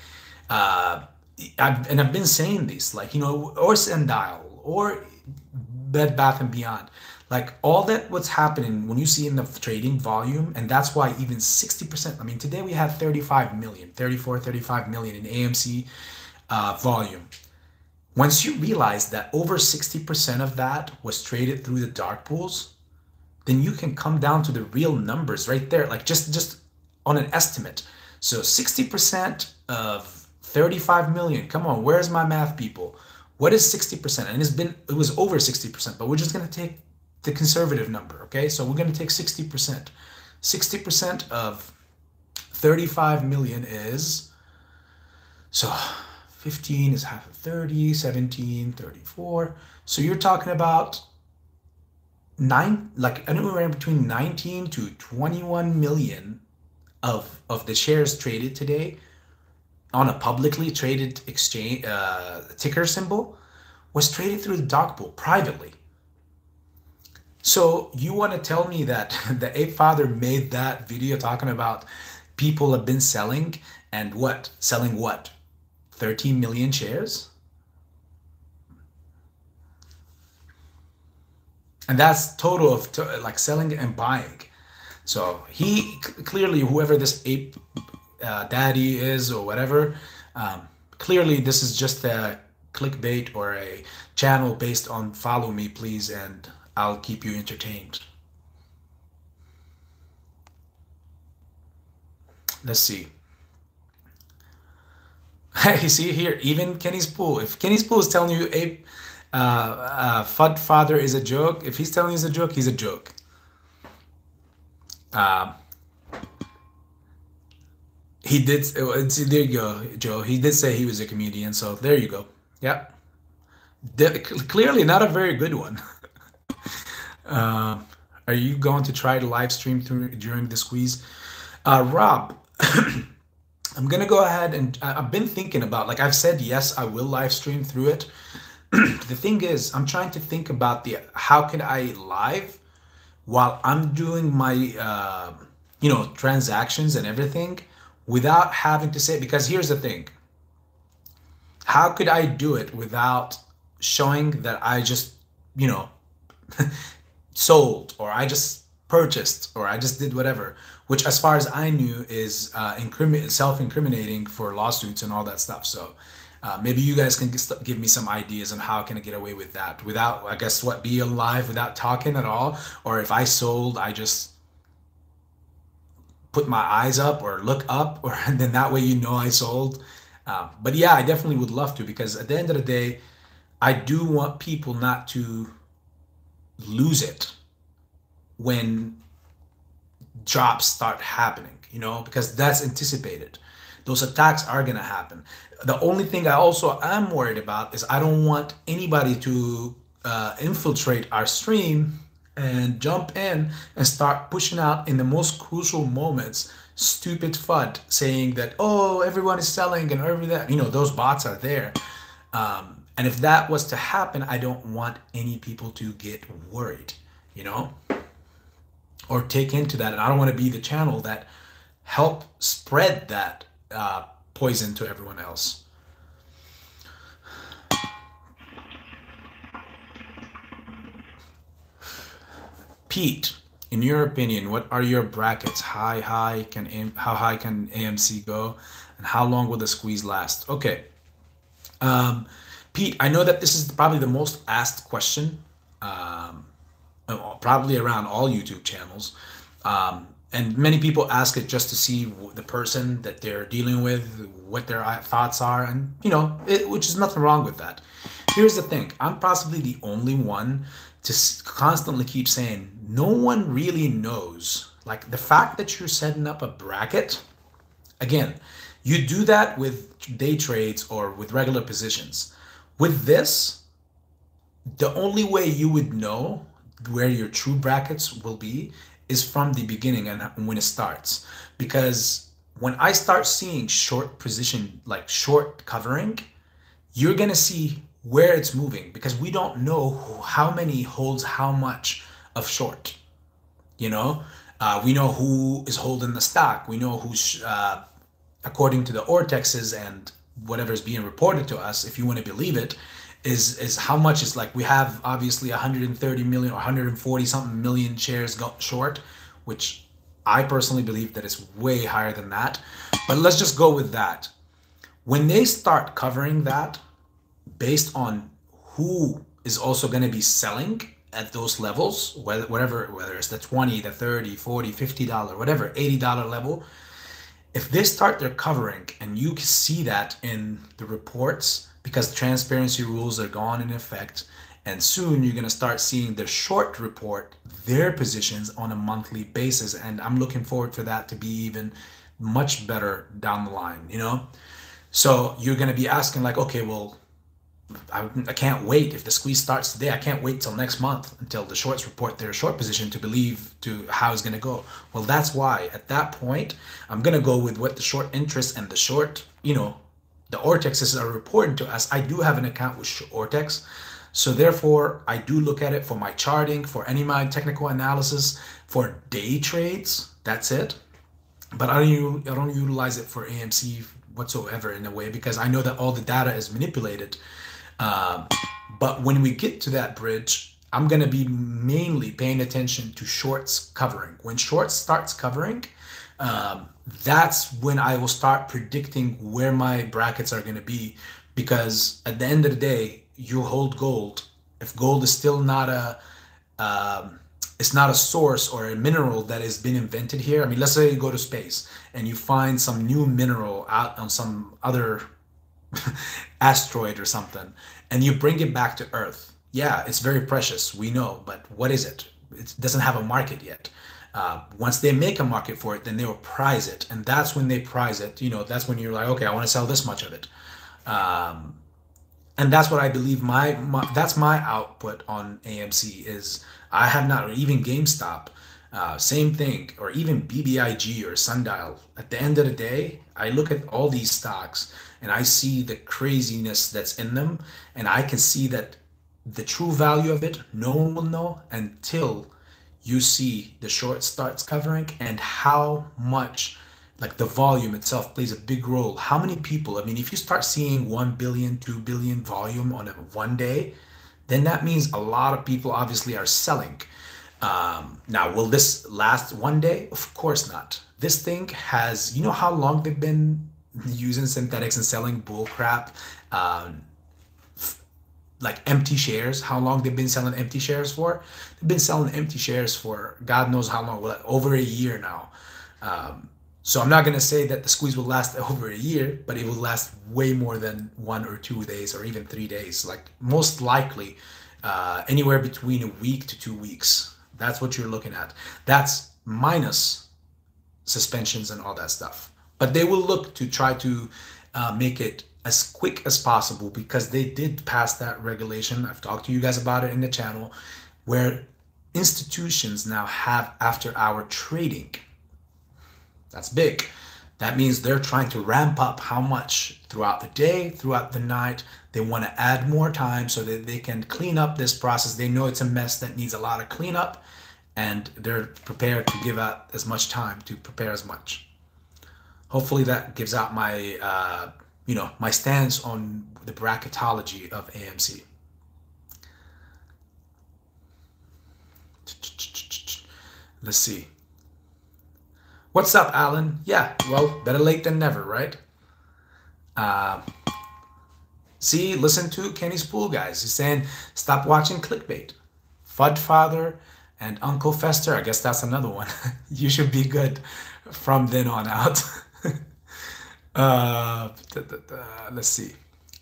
I've been saying this, like, you know, or Sundial or Bed Bath & Beyond, like all that what's happening when you see in the trading volume. And that's why even 60%, I mean, today we have 35 million, 34, 35 million in AMC. volume. Once you realize that over 60% of that was traded through the dark pools, then you can come down to the real numbers right there, like just on an estimate. So 60% of 35 million, come on, where's my math, people? What is 60%? And it was over 60%, but we're just gonna take the conservative number, okay? So we're gonna take 60%. 60% of 35 million is, so 15 is half of 30, 17, 34. So you're talking about anywhere between 19 to 21 million of the shares traded today on a publicly traded exchange ticker symbol was traded through the dark pool privately. So you want to tell me that the Apefather made that video talking about people have been selling and what? Selling what? 13 million shares? And that's total of like selling and buying. So he clearly, whoever this ape daddy is or whatever, clearly this is just a clickbait or a channel based on follow me please and I'll keep you entertained. Let's see. You see here, even Kenny's pool. If Kenny's pool is telling you ape FUD father is a joke, if he's telling you it's a joke, he's a joke. He did, there you go, Joe. He did say he was a comedian, so there you go. Yeah. Clearly not a very good one. Are you going to try to live stream during the squeeze? Rob, I'm going to go ahead and I've been thinking about, like I've said, yes, I will live stream through it. The thing is, I'm trying to think about how can I live while I'm doing my, you know, transactions and everything without having to say, because here's the thing. How could I do it without showing that I just, you know, sold or I just purchased or I just did whatever, which as far as I knew is self-incriminating for lawsuits and all that stuff. So maybe you guys can give me some ideas on how can I get away with that without, I guess, what, be alive without talking at all? Or if I sold, I just put my eyes up or look up, or and then that way you know I sold. But yeah, I definitely would love to, because at the end of the day, I do want people not to lose it when drops start happening, you know, because that's anticipated. Those attacks are going to happen. The only thing I also am worried about is I don't want anybody to infiltrate our stream and jump in and start pushing out in the most crucial moments stupid FUD saying that, oh, everyone is selling and everything. You know, those bots are there. And if that was to happen, I don't want any people to get worried, you know, or take into that. And I don't want to be the channel that help spread that poison to everyone else. Pete, in your opinion, what are your brackets? How high can AMC go? And how long will the squeeze last? Okay. Pete, I know that this is probably the most asked question, probably around all YouTube channels. And many people ask it just to see the person that they're dealing with, what their thoughts are, and, you know, which is nothing wrong with that. Here's the thing. I'm possibly the only one to constantly keep saying, no one really knows. Like the fact that you're setting up a bracket, again, you do that with day trades or with regular positions. With this, the only way you would know where your true brackets will be is from the beginning and when it starts. Because when I start seeing short position, like short covering, you're going to see where it's moving, because we don't know how many holds how much of short. You know, we know who is holding the stock. We know who's, according to the Ortexes and whatever is being reported to us, if you want to believe it, is how much is, like, we have obviously 130 million or 140 something million shares got short, which I personally believe that it's way higher than that. But let's just go with that. When they start covering that based on who is also going to be selling at those levels, whether it's the $20, the $30, $40, $50, whatever, $80 level, if they start their covering and you can see that in the reports, because transparency rules are gone in effect, and soon you're going to start seeing the short report, their positions on a monthly basis. And I'm looking forward for that to be even much better down the line, you know? So you're going to be asking like, okay, well, I can't wait. If the squeeze starts today, I can't wait till next month until the shorts report their short position to believe to how it's going to go. Well, that's why at that point, I'm going to go with what the short interest and the short, you know, the Ortexes are reporting to us. I do have an account with Ortex. So therefore, I do look at it for my charting, for any of my technical analysis, for day trades. That's it. But I don't utilize it for AMC whatsoever in a way, because I know that all the data is manipulated. But when we get to that bridge, I'm going to be mainly paying attention to shorts covering. When shorts starts covering, that's when I will start predicting where my brackets are going to be, because at the end of the day, you hold gold. If gold is still not a, it's not a source or a mineral that has been invented here. I mean, let's say you go to space and you find some new mineral out on some other asteroid or something, and you bring it back to Earth. Yeah, it's very precious, we know, but what is it? It doesn't have a market yet. Once they make a market for it, then they will prize it. And that's when they prize it. You know, that's when you're like, okay, I want to sell this much of it. And that's what I believe that's my output on AMC is. I have not, or even GameStop, same thing, or even BBIG or Sundial. At the end of the day, I look at all these stocks and I see the craziness that's in them, and I can see that the true value of it, no one will know until you see the short starts covering and how much, like the volume itself plays a big role. How many people, I mean, if you start seeing 1 billion, 2 billion volume on one day, then that means a lot of people obviously are selling. Now, will this last one day? Of course not. This thing has, you know how long they've been using synthetics and selling bull crap, like empty shares? How long they've been selling empty shares for? They've been selling empty shares for God knows how long, well, over a year now. So I'm not going to say that the squeeze will last over a year, but it will last way more than 1 or 2 days or even 3 days. Like most likely anywhere between a week to 2 weeks. That's what you're looking at. That's minus suspensions and all that stuff. But they will look to try to make it as quick as possible, because they did pass that regulation. I've talked to you guys about it in the channel, where institutions now have after-hour trading. That's big. That means they're trying to ramp up how much throughout the day, throughout the night. They want to add more time so that they can clean up this process. They know it's a mess that needs a lot of cleanup, and they're prepared to give out as much time to prepare as much. Hopefully that gives out my, you know, my stance on the bracketology of AMC. Let's see. What's up, Alan? Yeah, well, better late than never, right? See, listen to Kenny's Pool, guys. He's saying, stop watching clickbait. Fudfather and Uncle Fester, I guess that's another one. You should be good from then on out. Let's see.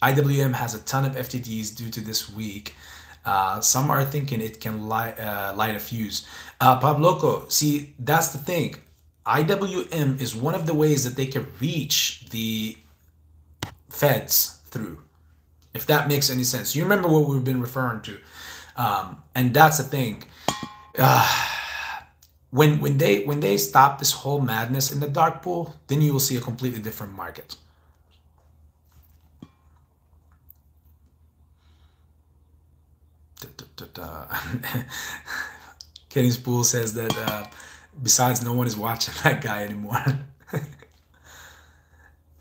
IWM has a ton of FTDs due to this week. Some are thinking it can light a fuse. Pabloco, see, that's the thing. IWM is one of the ways that they can reach the feds through, if that makes any sense. You remember what we've been referring to. And that's the thing. When they stop this whole madness in the dark pool, then you will see a completely different market. Kenny's Pool says that... besides, no one is watching that guy anymore.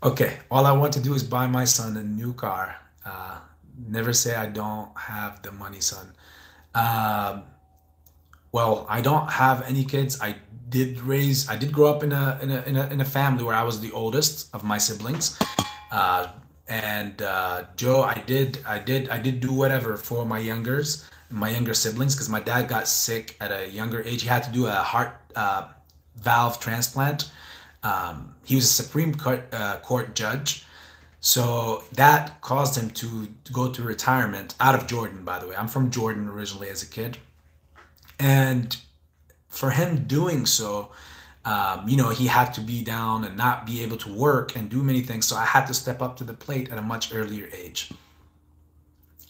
Okay, all I want to do is buy my son a new car. Never say I don't have the money, son. Well, I don't have any kids. I did grow up in a family where I was the oldest of my siblings. And Joe, I did do whatever for my younger siblings, because my dad got sick at a younger age. He had to do a heart valve transplant. He was a Supreme Court judge. So that caused him to go to retirement out of Jordan, by the way. I'm from Jordan originally as a kid. And for him doing so, he had to be down and not be able to work and do many things. So I had to step up to the plate at a much earlier age.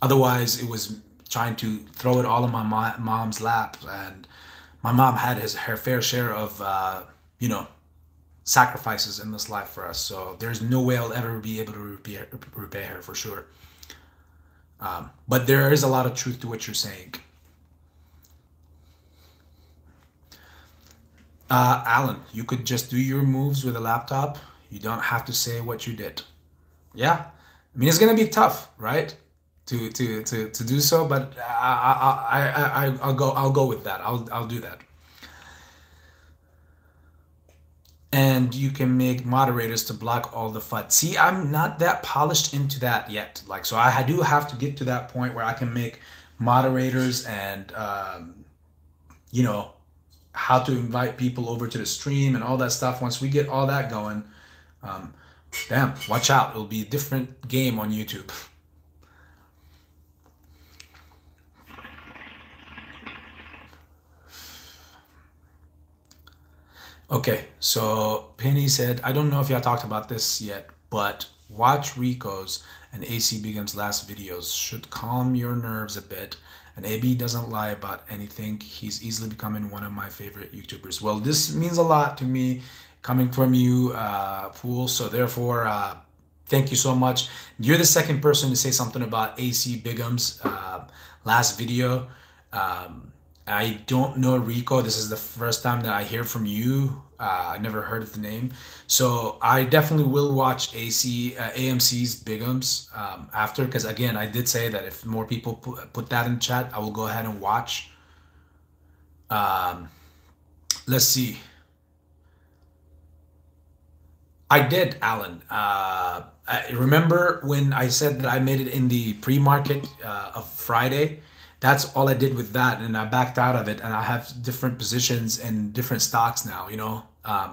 Otherwise, it was trying to throw it all in my mom's lap. And my mom had her fair share of, sacrifices in this life for us. So there's no way I'll ever be able to repay her for sure. But there is a lot of truth to what you're saying. Alan, you could just do your moves with a laptop. You don't have to say what you did. Yeah. I mean, it's going to be tough, right? To do so, but I'll go with that. I'll do that. And you can make moderators to block all the FUD. See, I'm not that polished into that yet. Like, so I do have to get to that point where I can make moderators and, how to invite people over to the stream and all that stuff. Once we get all that going, damn, watch out. It'll be a different game on YouTube. Okay, so Penny said, I don't know if y'all talked about this yet, but watch Rico's and AC Biggums' last videos. Should calm your nerves a bit. And AB doesn't lie about anything. He's easily becoming one of my favorite YouTubers. Well, this means a lot to me coming from you, Pool. So therefore, thank you so much. You're the second person to say something about AC Biggums' last video. I don't know Rico. This is the first time that I hear from you. I never heard of the name. So I definitely will watch AMC's Biggums after, because again, I did say that if more people put that in chat, I will go ahead and watch. Let's see. I did, Alan. I remember when I said that I made it in the pre-market of Friday? That's all I did with that, and I backed out of it, and I have different positions and different stocks now,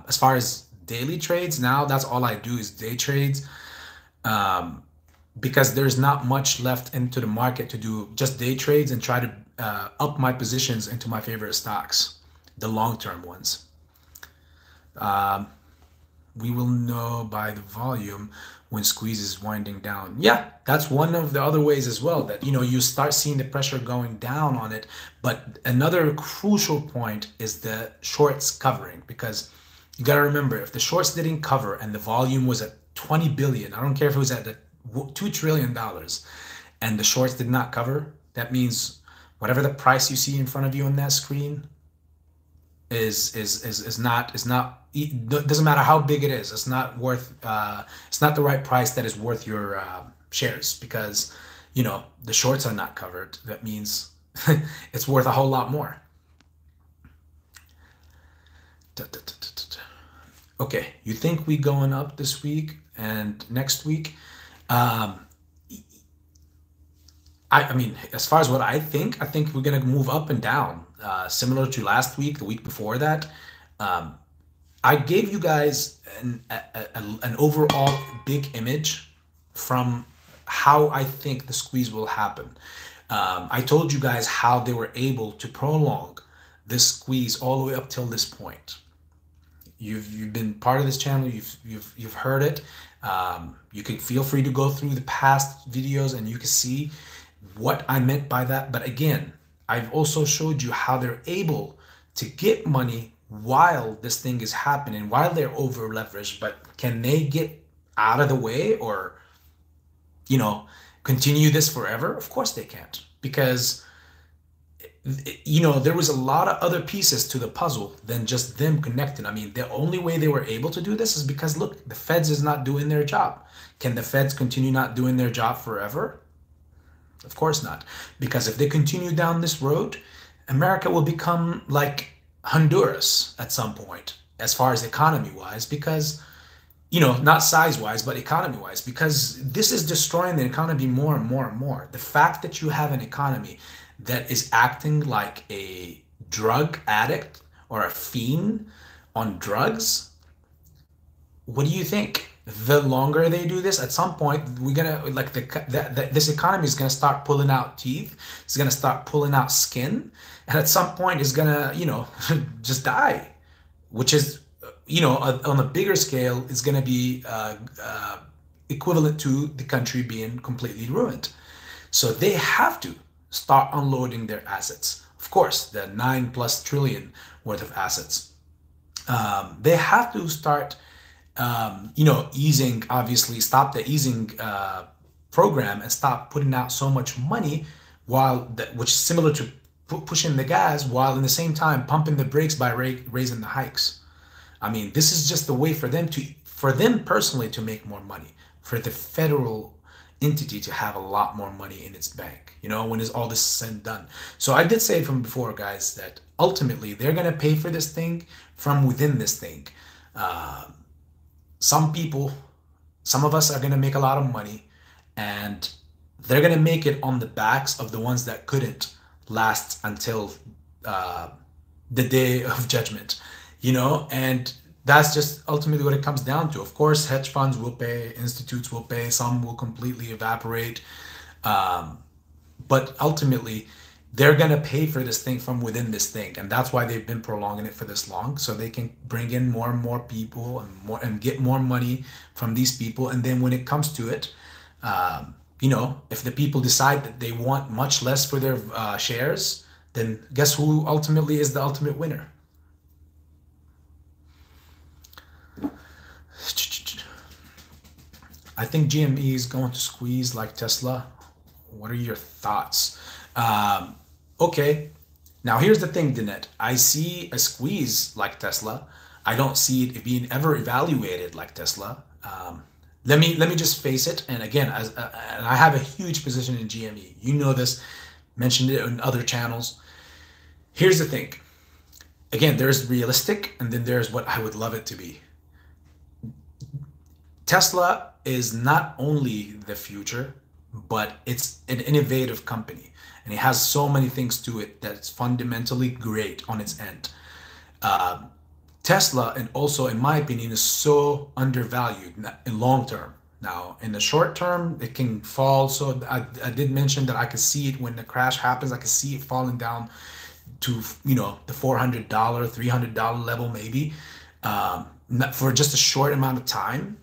as far as daily trades now, that's all I do is day trades, because there's not much left into the market to do just day trades and try to up my positions into my favorite stocks, the long-term ones. We will know by the volume when squeeze is winding down. Yeah, that's one of the other ways as well that, you start seeing the pressure going down on it. But another crucial point is the shorts covering, because you got to remember, if the shorts didn't cover and the volume was at 20 billion, I don't care if it was at $2 trillion and the shorts did not cover, that means whatever the price you see in front of you on that screen is not, it doesn't matter how big it is, it's not the right price that is worth your shares, because the shorts are not covered. That means it's worth a whole lot more. Okay, you think we going up this week and next week? I mean, as far as what I think we're gonna move up and down, similar to last week, the week before that. I gave you guys an overall big image from how I think the squeeze will happen. I told you guys how they were able to prolong this squeeze all the way up till this point. You've been part of this channel. You've heard it. You can feel free to go through the past videos and you can see what I meant by that. But again, I've also showed you how they're able to get money while this thing is happening, while they're over leveraged, but can they get out of the way or, continue this forever? Of course they can't, because, there was a lot of other pieces to the puzzle than just them connecting. I mean, the only way they were able to do this is because, look, the Feds is not doing their job. Can the Feds continue not doing their job forever? Of course not, because if they continue down this road, America will become like Honduras at some point, as far as economy wise, because you know, not size-wise, but economy-wise, because this is destroying the economy more and more and more. The fact that you have an economy that is acting like a drug addict or a fiend on drugs, what do you think? The longer they do this, at some point, we're gonna, like, this economy is gonna start pulling out teeth, it's gonna start pulling out skin, and at some point it's gonna, you know, just die, which is, you know, on a bigger scale, is gonna be equivalent to the country being completely ruined. So they have to start unloading their assets. Of course, the 9+ trillion worth of assets. They have to start, you know, easing, obviously, stop the easing program and stop putting out so much money, while which is similar to pushing the gas, while in the same time pumping the brakes by raising the hikes. I mean, this is just the way for them to, for them personally, to make more money, for the federal entity to have a lot more money in its bank, you know, when is all this said and done. So I did say from before, guys, that ultimately they're going to pay for this thing from within this thing. Some people, some of us are going to make a lot of money, and they're going to make it on the backs of the ones that couldn't last until the day of judgment, you know, and that's just ultimately what it comes down to. Of course, hedge funds will pay, institutes will pay, some will completely evaporate. But ultimately, they're going to pay for this thing from within this thing. And that's why they've been prolonging it for this long, so they can bring in more and more people and get more money from these people. And then when it comes to it, you know, if the people decide that they want much less for their shares, then guess who ultimately is the ultimate winner? I think GME is going to squeeze like Tesla. What are your thoughts? Okay, now here's the thing, Dinette. I see a squeeze like Tesla. I don't see it being ever evaluated like Tesla. Let me just face it. And again, and I have a huge position in GME. You know this. Mentioned it in other channels. Here's the thing. Again, there's realistic, and then there's what I would love it to be. Tesla is not only the future, but it's an innovative company, and it has so many things to it that's fundamentally great on its end. Tesla, and also in my opinion, is so undervalued in long term. Now, in the short term, it can fall. So I did mention that I could see it when the crash happens. I could see it falling down to, you know, the $400, $300 level maybe, for just a short amount of time.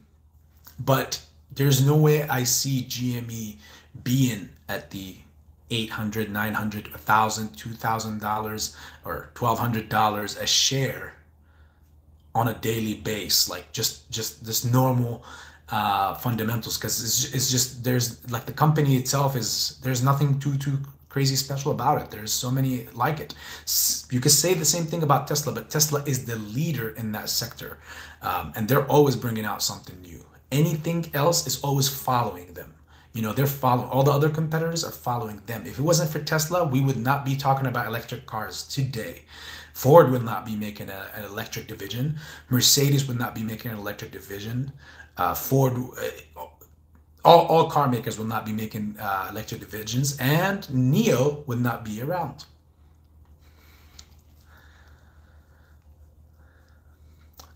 But there's no way I see GME being at the $800, $900, $1,000, $2,000 or $1,200 a share on a daily base, like just this normal fundamentals, because it's just, there's like the company itself is, there's nothing too crazy special about it. There's so many like it. You could say the same thing about Tesla, but Tesla is the leader in that sector, and they're always bringing out something new. Anything else is always following them. You know, they're following, all the other competitors are following them. If it wasn't for Tesla, we would not be talking about electric cars today. Ford would not be making an electric division. Mercedes would not be making an electric division. All car makers would not be making electric divisions, and Neo would not be around.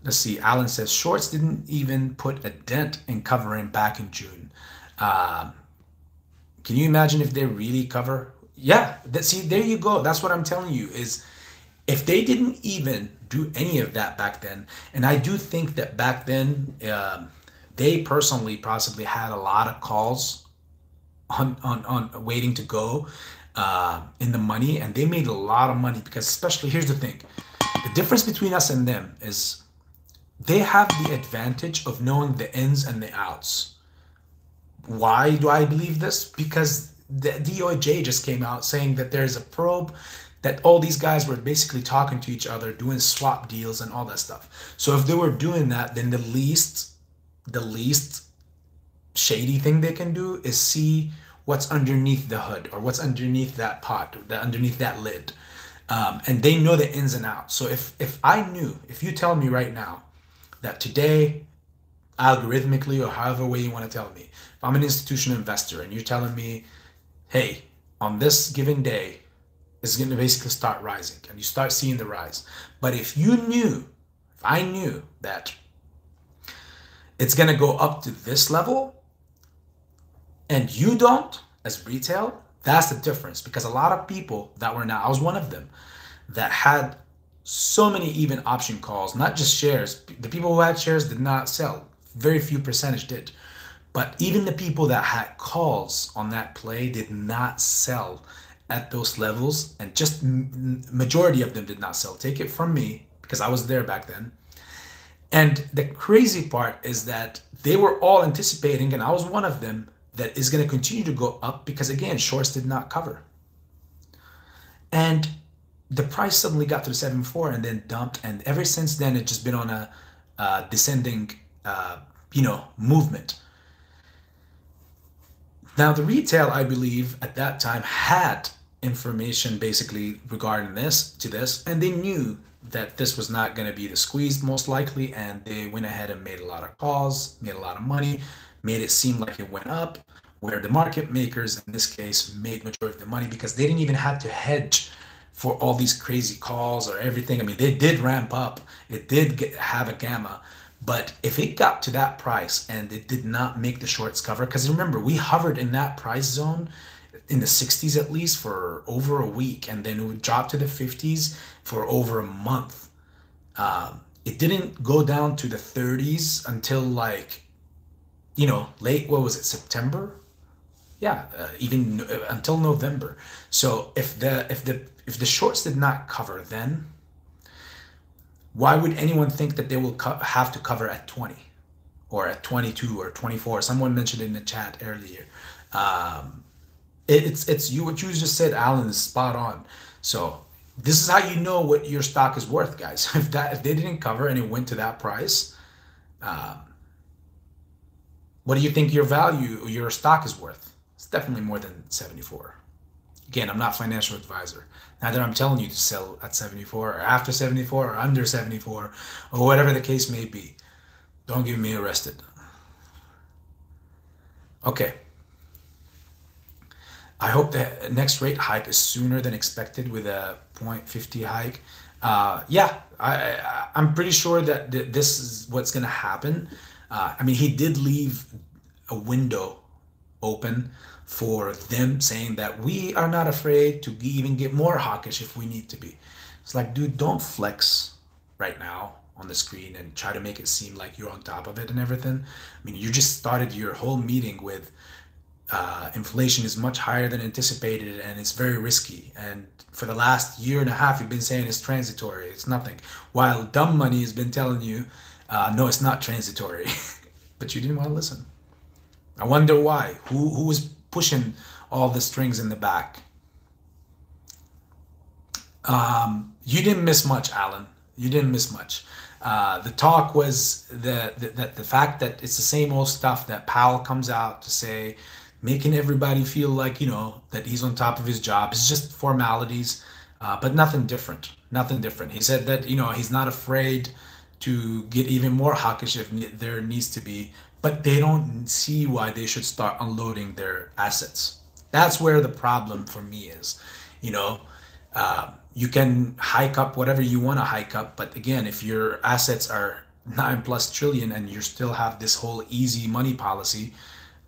Let's see, Alan says, shorts didn't even put a dent in covering back in June. Can you imagine if they really cover? Yeah, see, there you go. That's what I'm telling you, is if they didn't even do any of that back then, and I do think that back then they personally possibly had a lot of calls on waiting to go in the money, and they made a lot of money, because especially, here's the thing, the difference between us and them is, they have the advantage of knowing the ins and the outs. Why do I believe this? Because the DOJ just came out saying that there's a probe, that all these guys were basically talking to each other, doing swap deals and all that stuff. So if they were doing that, then the least shady thing they can do is see what's underneath the hood, or what's underneath that pot, or underneath that lid. And they know the ins and outs. So if I knew, if you tell me right now, that today algorithmically or however way you want to tell me. If I'm an institutional investor and you're telling me, hey, on this given day, it's going to basically start rising, and you start seeing the rise. But if you knew, if I knew that it's going to go up to this level and you don't as retail, that's the difference. Because a lot of people that were not, I was one of them, that had so many even option calls, not just shares. The people who had shares did not sell. Very few percentage did. But even the people that had calls on that play did not sell at those levels, and just majority of them did not sell. Take it from me, because I was there back then. And the crazy part is that they were all anticipating, and I was one of them, that is going to continue to go up because, again, shorts did not cover. And the price suddenly got to the 7.4 and then dumped. And ever since then, it's just been on a descending, movement. Now, the retail, I believe, at that time had information basically regarding this, and they knew that this was not going to be the squeeze most likely, and they went ahead and made a lot of calls, made a lot of money, made it seem like it went up, where the market makers, in this case, made majority of the money because they didn't even have to hedge for all these crazy calls or everything. I mean, they did ramp up. It did have a gamma. But if it got to that price and it did not make the shorts cover, because remember, we hovered in that price zone in the 60s at least for over a week, and then it would drop to the 50s for over a month. It didn't go down to the 30s until late, what was it, September? Yeah, even until November. So if the shorts did not cover then, why would anyone think that they will have to cover at 20 or at 22 or 24? Someone mentioned in the chat earlier. What you just said, Alan, is spot on. So this is how you know what your stock is worth, guys. If they didn't cover and it went to that price, what do you think your value or your stock is worth? It's definitely more than 74. Again, I'm not a financial advisor. Neither I'm telling you to sell at 74 or after 74 or under 74 or whatever the case may be. Don't get me arrested. Okay. I hope the next rate hike is sooner than expected with a 0.50 hike. I'm pretty sure that this is what's going to happen. He did leave a window open for them, saying that we are not afraid to even get more hawkish if we need to be. It's like, dude, don't flex right now on the screen and try to make it seem like you're on top of it and everything. I mean, you just started your whole meeting with inflation is much higher than anticipated and it's very risky. And for the last year and a half, you've been saying it's transitory, it's nothing. While dumb money has been telling you, no, it's not transitory, but you didn't want to listen. I wonder why. Who was pushing all the strings in the back? You didn't miss much, Alan. You didn't miss much. The talk was the fact that it's the same old stuff that Powell comes out to say, making everybody feel like, that he's on top of his job. It's just formalities, but nothing different. Nothing different. He said that, he's not afraid to get even more hawkish if there needs to be, but they don't see why they should start unloading their assets. That's where the problem for me is. You can hike up whatever you want to hike up, but again, if your assets are 9+ trillion and you still have this whole easy money policy,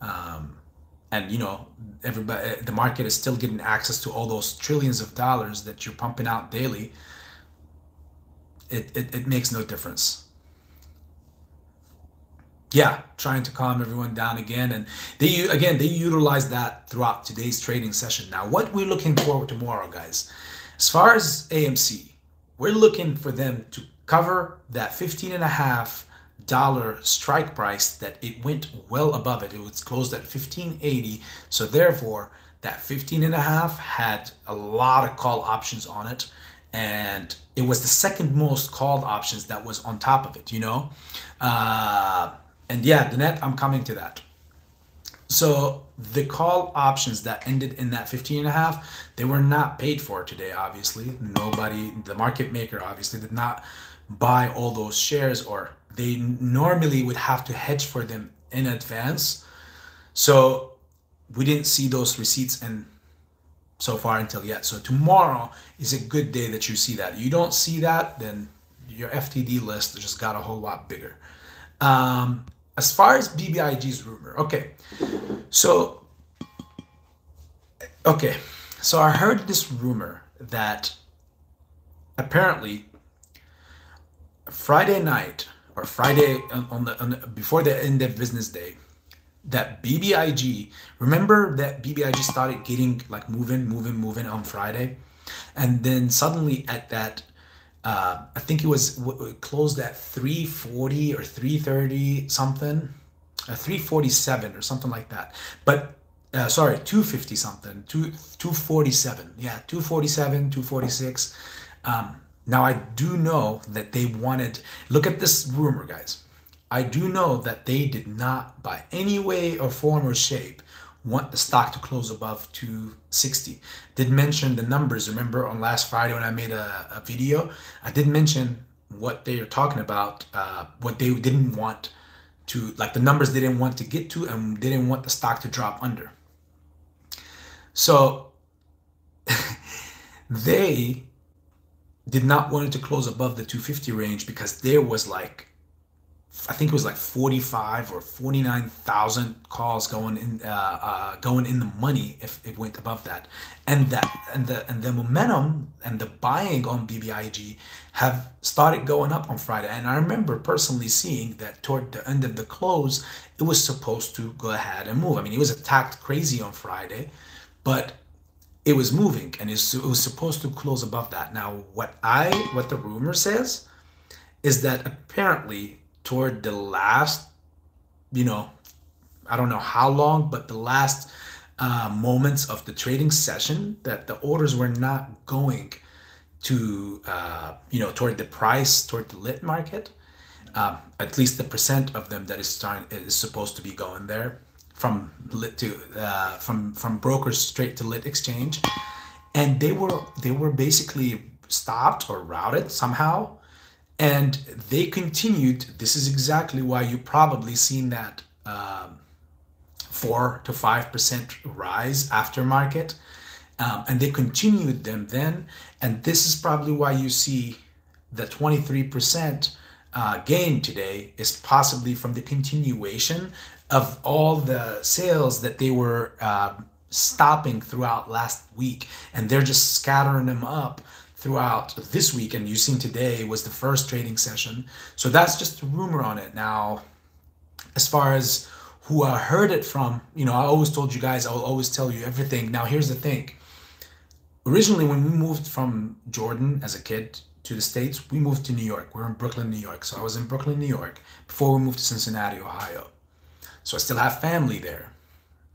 everybody, the market is still getting access to all those trillions of dollars that you're pumping out daily, it makes no difference. Yeah, trying to calm everyone down again. And they utilize that throughout today's trading session. Now, what we're looking for tomorrow, guys, as far as AMC, we're looking for them to cover that $15.50 strike price that it went well above it. It was closed at $15.80. So therefore, that 15.5 had a lot of call options on it. And it was the second most called options that was on top of it. And yeah, Danette, I'm coming to that. So the call options that ended in that 15.5, they were not paid for today, obviously. Nobody, the market maker obviously did not buy all those shares, or they normally would have to hedge for them in advance. So we didn't see those receipts in so far until yet. So tomorrow is a good day that you see that. You don't see that, then your FTD list just got a whole lot bigger. As far as BBIG's rumor, okay, so I heard this rumor that apparently Friday night or Friday on the before the end of business day, that BBIG, remember that BBIG started getting like moving on Friday, and then suddenly at that, I think it was closed at 340 or 330 something, 347 or something like that. But sorry, 250 something, 247. Yeah, 247, 246. Now I do know that they wanted, look at this rumor, guys. I do know that they did not by any way or form or shape want the stock to close above 260. Did mention the numbers, remember on last Friday when I made a video, I did mention what they are talking about, what they didn't want to, like the numbers they didn't want to get to, and they didn't want the stock to drop under. So they did not want it to close above the 250 range because there was like, I think it was like 45 or 49,000 calls going in the money if it went above that, and the momentum and the buying on BBIG have started going up on Friday. And I remember personally seeing that toward the end of the close, it was supposed to go ahead and move. I mean, it was attacked crazy on Friday, but it was moving and it was supposed to close above that. Now, what the rumor says is that apparently, toward the last, you know, I don't know how long, but the last moments of the trading session, that the orders were not going to, you know, toward the price, toward the lit market, at least the % of them that is supposed to be going there from lit to from brokers straight to lit exchange, and they were basically stopped or routed somehow. And they continued. This is exactly why you probably seen that 4 to 5% rise aftermarket, and they continued them then. And this is probably why you see the 23% gain today is possibly from the continuation of all the sales that they were stopping throughout last week, and they're just scattering them up throughout this week. And you seen today was the first trading session. So that's just a rumor on it. Now, as far as who I heard it from, you know, I always told you guys, I'll always tell you everything. Now, here's the thing. Originally, when we moved from Jordan as a kid to the States, we moved to New York. We're in Brooklyn, New York. So I was in Brooklyn, New York before we moved to Cincinnati, Ohio. So I still have family there.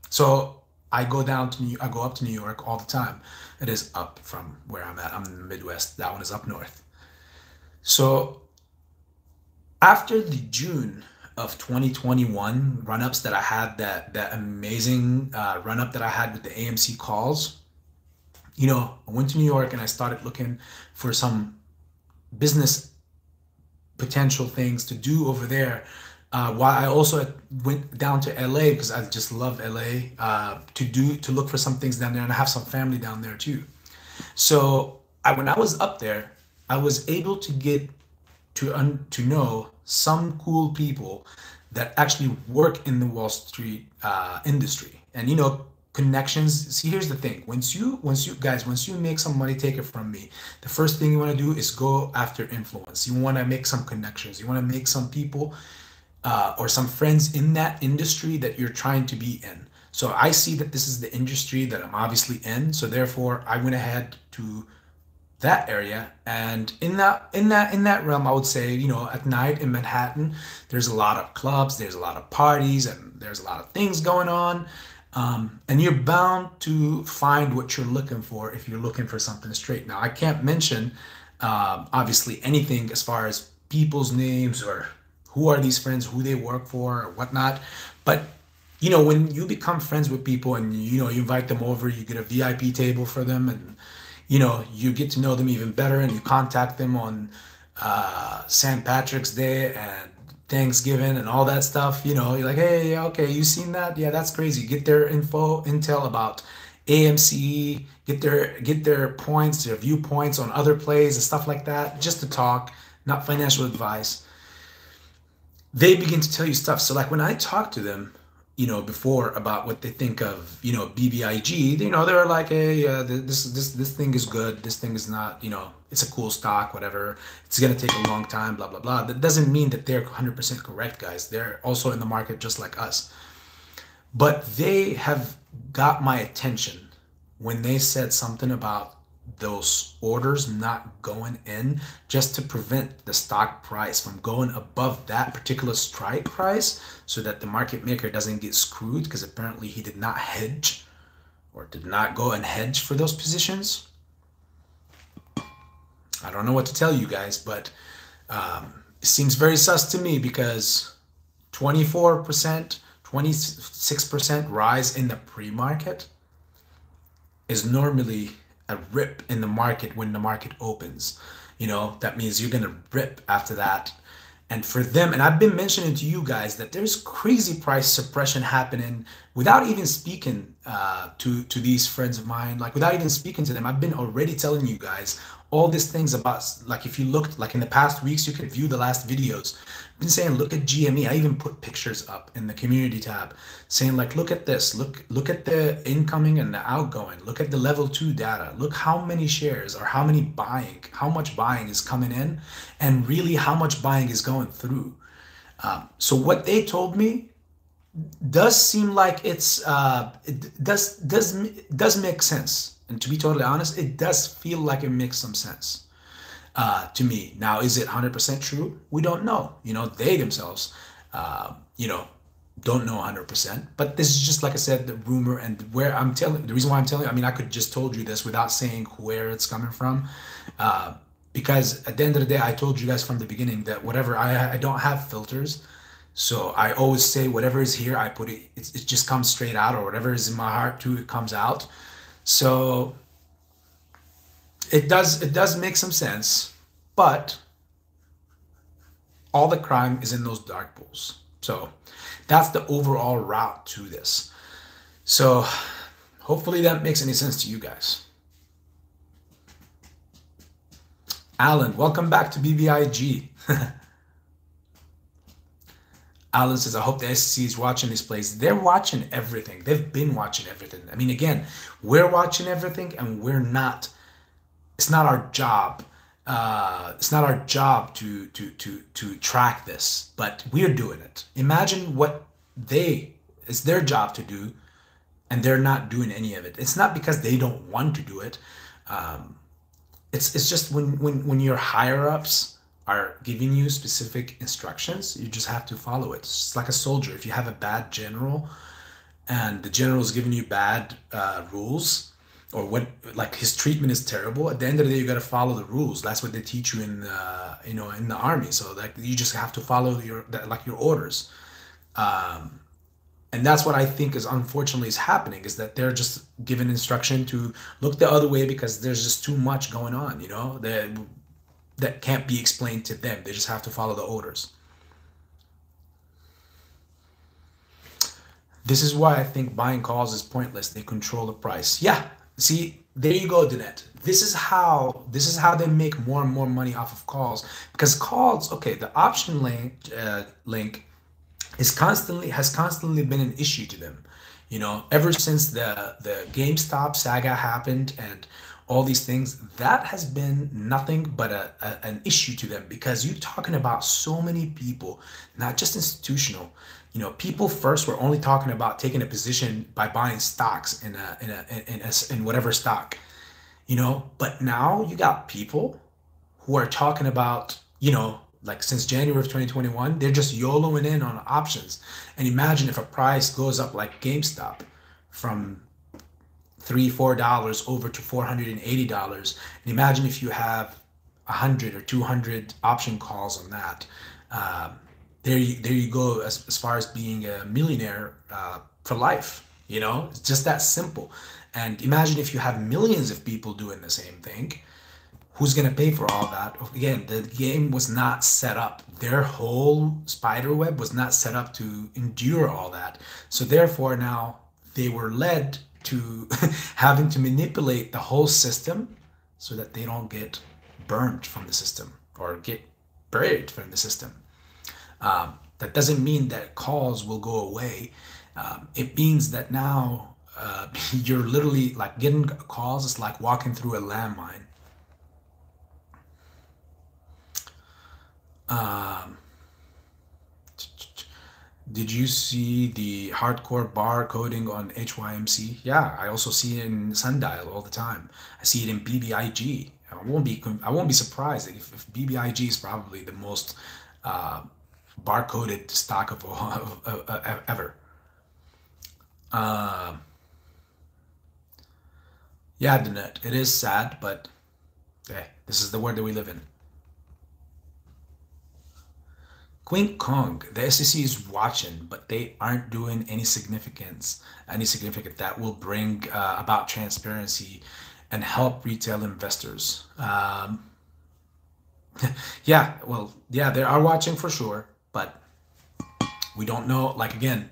So I go down to I go up to New York all the time. It is up from where I'm at. I'm in the Midwest. That one is up north. So after the June of 2021 run-ups that I had, that amazing run-up that I had with the AMC calls, you know, I went to New York and I started looking for some business potential things to do over there. While I also went down to LA because I just love LA, to look for some things down there, and I have some family down there too. So when I was up there, I was able to get to know some cool people that actually work in the Wall Street industry, and you know, connections. See, here's the thing: once you make some money, take it from me, the first thing you want to do is go after influence. You want to make some connections. You want to make some people. Or some friends in that industry that you're trying to be in. So I see that this is the industry that I'm obviously in. So therefore, I went ahead to that area, and in that realm, I would say, you know, at night in Manhattan, there's a lot of clubs, there's a lot of parties, and there's a lot of things going on. And you're bound to find what you're looking for if you're looking for something straight. Now, I can't mention obviously anything as far as people's names or who are these friends, who they work for, or whatnot. But you know, when you become friends with people and, you know, you invite them over, you get a VIP table for them and, you know, you get to know them even better and you contact them on St. Patrick's Day and Thanksgiving and all that stuff. You know, you're like, hey, okay, you seen that? Yeah, that's crazy. Get their intel about AMC, get their points, their viewpoints on other plays and stuff like that, just to talk, not financial advice. They begin to tell you stuff. So like when I talk to them, you know, before about what they think of, you know, BBIG, you know, they're like, hey, this thing is good. This thing is not, you know, it's a cool stock, whatever. It's going to take a long time, blah, blah, blah. That doesn't mean that they're 100% correct, guys. They're also in the market just like us. But they have got my attention when they said something about those orders not going in just to prevent the stock price from going above that particular strike price so that the market maker doesn't get screwed, because apparently he did not hedge or did not go and hedge for those positions. I don't know what to tell you guys, but it seems very sus to me, because 24%, 26% rise in the pre-market is normally a rip in the market when the market opens. You know, that means you're gonna rip after that. And for them, and I've been mentioning to you guys that there's crazy price suppression happening without even speaking to these friends of mine, like without even speaking to them. I've been already telling you guys all these things about, like if you looked, like in the past weeks, you could view the last videos. I've been saying, look at GME. I even put pictures up in the community tab saying like, look at this, look at the incoming and the outgoing, look at the level 2 data, look how many shares or how many buying, how much buying is coming in and really how much buying is going through. So what they told me does seem like it's it does make sense, and to be totally honest, it does feel like it makes some sense to me. Now, is it 100% true? We don't know. You know, they themselves, you know, don't know 100%. But this is just, like I said, the rumor, and where I'm telling. The reason why I'm telling. I mean, I could just told you this without saying where it's coming from, because at the end of the day, I told you guys from the beginning that whatever I don't have filters. So I always say whatever is here, I put it, it just comes straight out, or whatever is in my heart too, it comes out. So it does make some sense, but all the crime is in those dark pools. So that's the overall route to this. So hopefully that makes any sense to you guys. Alan, welcome back to BBIG. Alan says, I hope the SEC is watching this place. They're watching everything. They've been watching everything. I mean, again, we're watching everything and we're not, it's not our job. It's not our job to track this, but we're doing it. Imagine what it's their job to do, and they're not doing any of it. It's not because they don't want to do it. It's just when your higher ups are giving you specific instructions, you just have to follow it. It's like a soldier. If you have a bad general and the general is giving you bad rules, or what, like his treatment is terrible, at the end of the day, you got to follow the rules. That's what they teach you in you know, in the army. So like you just have to follow your orders. And that's what I think is unfortunately is happening, is that they're just giving instruction to look the other way because there's just too much going on, you know, that can't be explained to them. They just have to follow the orders. This is why I think buying calls is pointless. They control the price. Yeah, see, there you go, Danette. This is how they make more and more money off of calls, because calls, okay, the option link has constantly been an issue to them. You know, ever since the GameStop saga happened and all these things, that has been nothing but an issue to them, because you're talking about so many people, not just institutional. You know, people first were only talking about taking a position by buying stocks in whatever stock, you know. But now you got people who are talking about, you know, like since January of 2021, they're just YOLOing in on options. And imagine if a price goes up like GameStop from $3-4 over to $480, and imagine if you have 100 or 200 option calls on that. there you go as far as being a millionaire for life. You know, it's just that simple. And imagine if you have millions of people doing the same thing. Who's going to pay for all that? Again, the game was not set up. Their whole spider web was not set up to endure all that. So therefore now they were led to having to manipulate the whole system so that they don't get burnt from the system or get buried from the system. That doesn't mean that calls will go away. It means that now you're literally like getting calls. It's like walking through a landmine. Did you see the hardcore bar coding on HYMC? Yeah, I also see it in Sundial all the time. I see it in BBIG. I won't be surprised if BBIG is probably the most bar-coded stock of ever. Yeah, Danette, it is sad, but hey, this is the world that we live in. Queen Kong, the SEC is watching, but they aren't doing any significant that will bring about transparency and help retail investors. Yeah, well, yeah, they are watching for sure, but we don't know. Like again,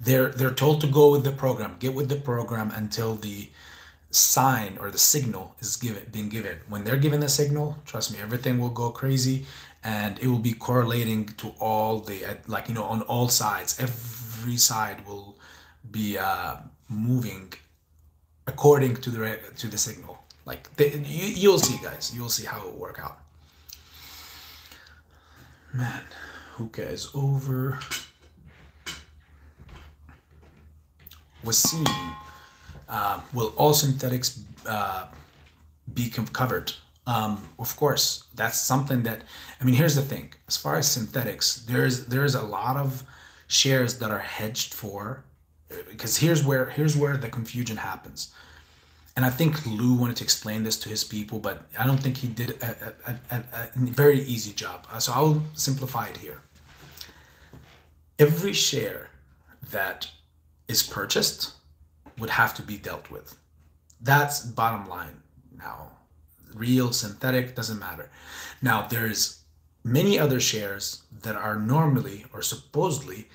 they're told to go with the program, get with the program until the sign or the signal is being given. When they're given the signal, trust me, everything will go crazy. And it will be correlating to all the, like, you know, on all sides. Every side will be moving according to the signal. Like you'll see, guys. You'll see how it will work out. Man, hookah is over. Wasim, will all synthetics be covered? Of course, that's something that, I mean, here's the thing, as far as synthetics, there's a lot of shares that are hedged for, because here's where the confusion happens. And I think Lou wanted to explain this to his people, but I don't think he did a very easy job. So I'll simplify it here. Every share that is purchased would have to be dealt with. That's bottom line now. Real, synthetic, doesn't matter. Now, there's many other shares that are normally or supposedly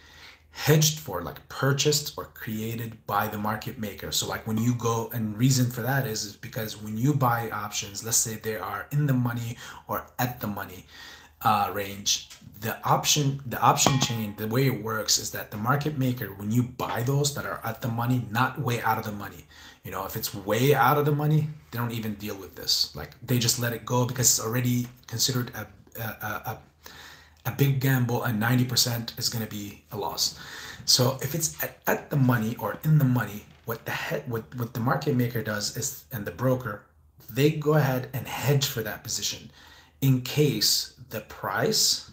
hedged for, like purchased or created by the market maker. So like when you go, and reason for that is because when you buy options, let's say they are in the money or at the money range, the option chain, the way it works is that the market maker, when you buy those that are at the money, not way out of the money. You know, if it's way out of the money, they don't even deal with this. Like they just let it go because it's already considered a big gamble, and 90% is going to be a loss. So if it's at the money or in the money, what the market maker does is, and the broker, they go ahead and hedge for that position in case the price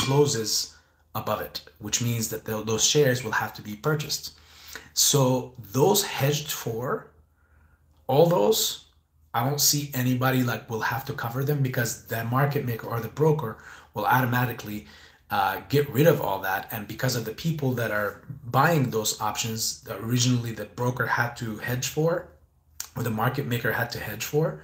closes above it, which means that those shares will have to be purchased. So those hedged for, all those, I don't see anybody like will have to cover them, because the market maker or the broker will automatically get rid of all that. And because of the people that are buying those options that originally the broker had to hedge for, or the market maker had to hedge for,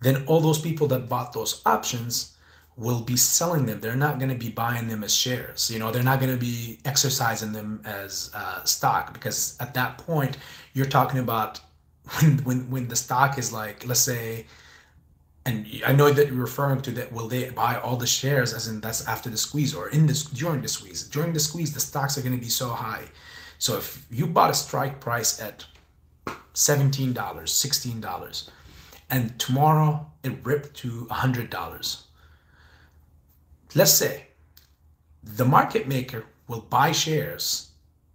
then all those people that bought those options will be selling them. They're not going to be buying them as shares. You know, they're not going to be exercising them as stock, because at that point you're talking about when the stock is like, let's say, and I know that you're referring to that, will they buy all the shares, as in that's after the squeeze or in this during the squeeze, the stocks are going to be so high. So if you bought a strike price at $17, $16, and tomorrow it ripped to $100. Let's say the market maker will buy shares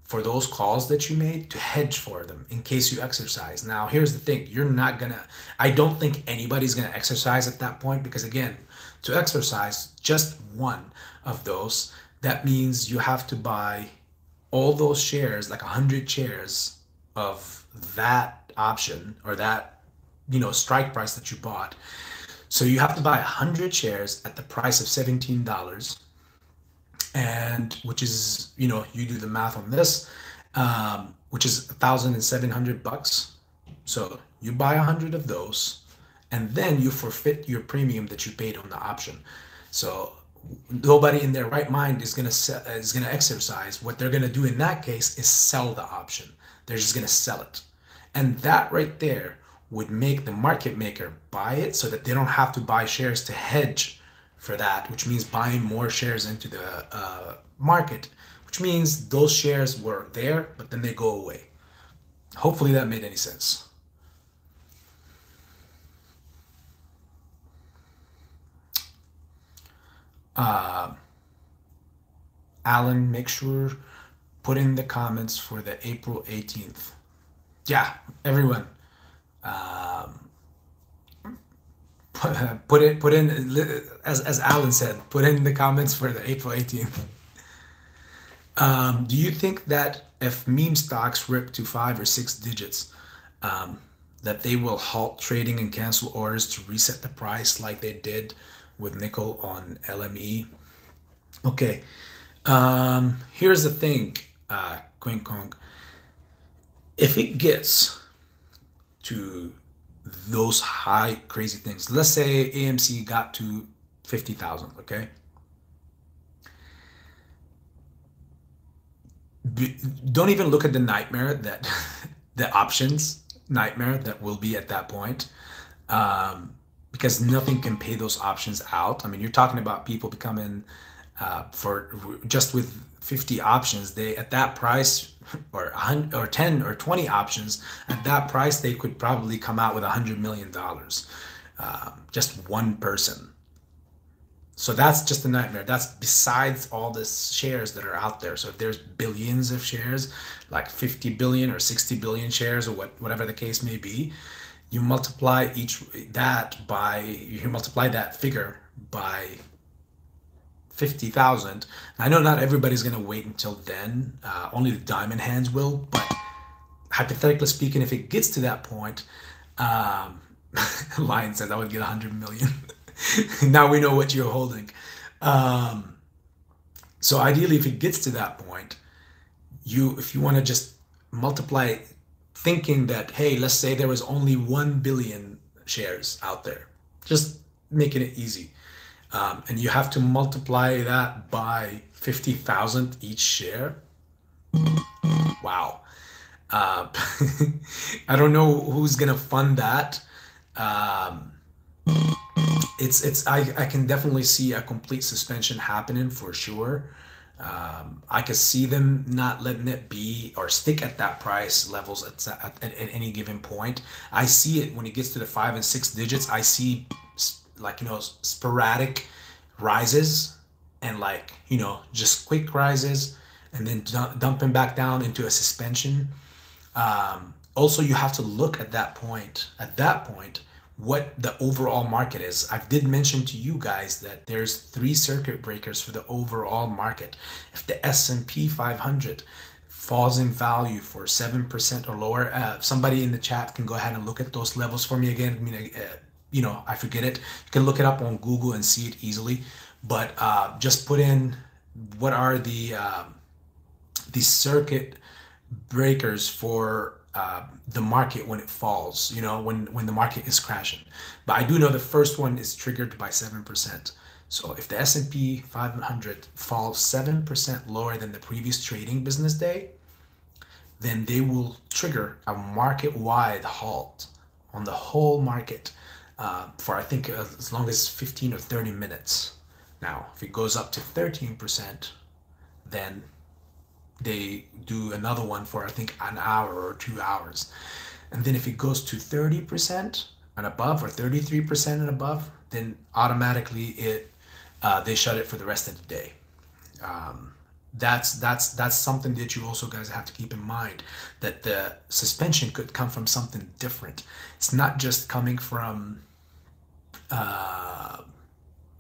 for those calls that you made to hedge for them in case you exercise. Now, here's the thing. You're not going to, I don't think anybody's going to exercise at that point, because again, to exercise just one of those, that means you have to buy all those shares, like 100 shares of that option or that, you know, strike price that you bought. So you have to buy 100 shares at the price of $17 and which is, you know, you do the math on this, which is $1,700. So you buy 100 of those, and then you forfeit your premium that you paid on the option. So nobody in their right mind is gonna sell, is gonna exercise. What they're gonna do in that case is sell the option. They're just gonna sell it, and that right there would make the market maker buy it so that they don't have to buy shares to hedge for that, which means buying more shares into the market, which means those shares were there, but then they go away. Hopefully that made any sense. Alan, make sure put in the comments for the April 18th. Yeah, everyone. Put in as Alan said, put in the comments for the April 18th. Do you think that if meme stocks rip to 5 or 6 digits, that they will halt trading and cancel orders to reset the price like they did with nickel on LME? Okay, here's the thing, Queen Kong. If it gets to those high crazy things, let's say AMC got to 50,000, okay, don't even look at the nightmare that the options nightmare that will be at that point, because nothing can pay those options out. I mean, you're talking about people becoming for just with 50 options, they at that price, or 100 or 10 or 20 options at that price, they could probably come out with $100 million, just one person. So that's just a nightmare. That's besides all the shares that are out there. So if there's billions of shares, like 50 billion or 60 billion shares, or whatever the case may be, you multiply that figure by 50,000. I know not everybody's going to wait until then. Only the diamond hands will. But hypothetically speaking, if it gets to that point, Lion says I would get 100 million. Now we know what you're holding. So ideally, if it gets to that point, if you want to just multiply, thinking that, hey, let's say there was only 1 billion shares out there, just making it easy. And you have to multiply that by 50,000 each share. Wow. I don't know who's going to fund that. I can definitely see a complete suspension happening for sure. I could see them not letting it be or stick at that price levels at any given point. I see it when it gets to the 5 and 6 digits. I see, like, you know, sporadic rises and, like, you know, just quick rises and then dumping back down into a suspension. Also, you have to look at that point, what the overall market is. I did mention to you guys that there's 3 circuit breakers for the overall market. If the S&P 500 falls in value for 7% or lower, somebody in the chat can go ahead and look at those levels for me again. I mean, you know, I forget it. You can look it up on Google and see it easily, but just put in what are the circuit breakers for the market when it falls, you know, when the market is crashing. But I do know the first one is triggered by 7%. So if the S&P 500 falls 7% lower than the previous trading business day, then they will trigger a market-wide halt on the whole market. For I think as long as 15 or 30 minutes. Now, if it goes up to 13%, then they do another one for, I think, an hour or 2 hours. And then if it goes to 30% and above, or 33% and above, then automatically they shut it for the rest of the day. That's something that you also guys have to keep in mind, that the suspension could come from something different. It's not just coming from,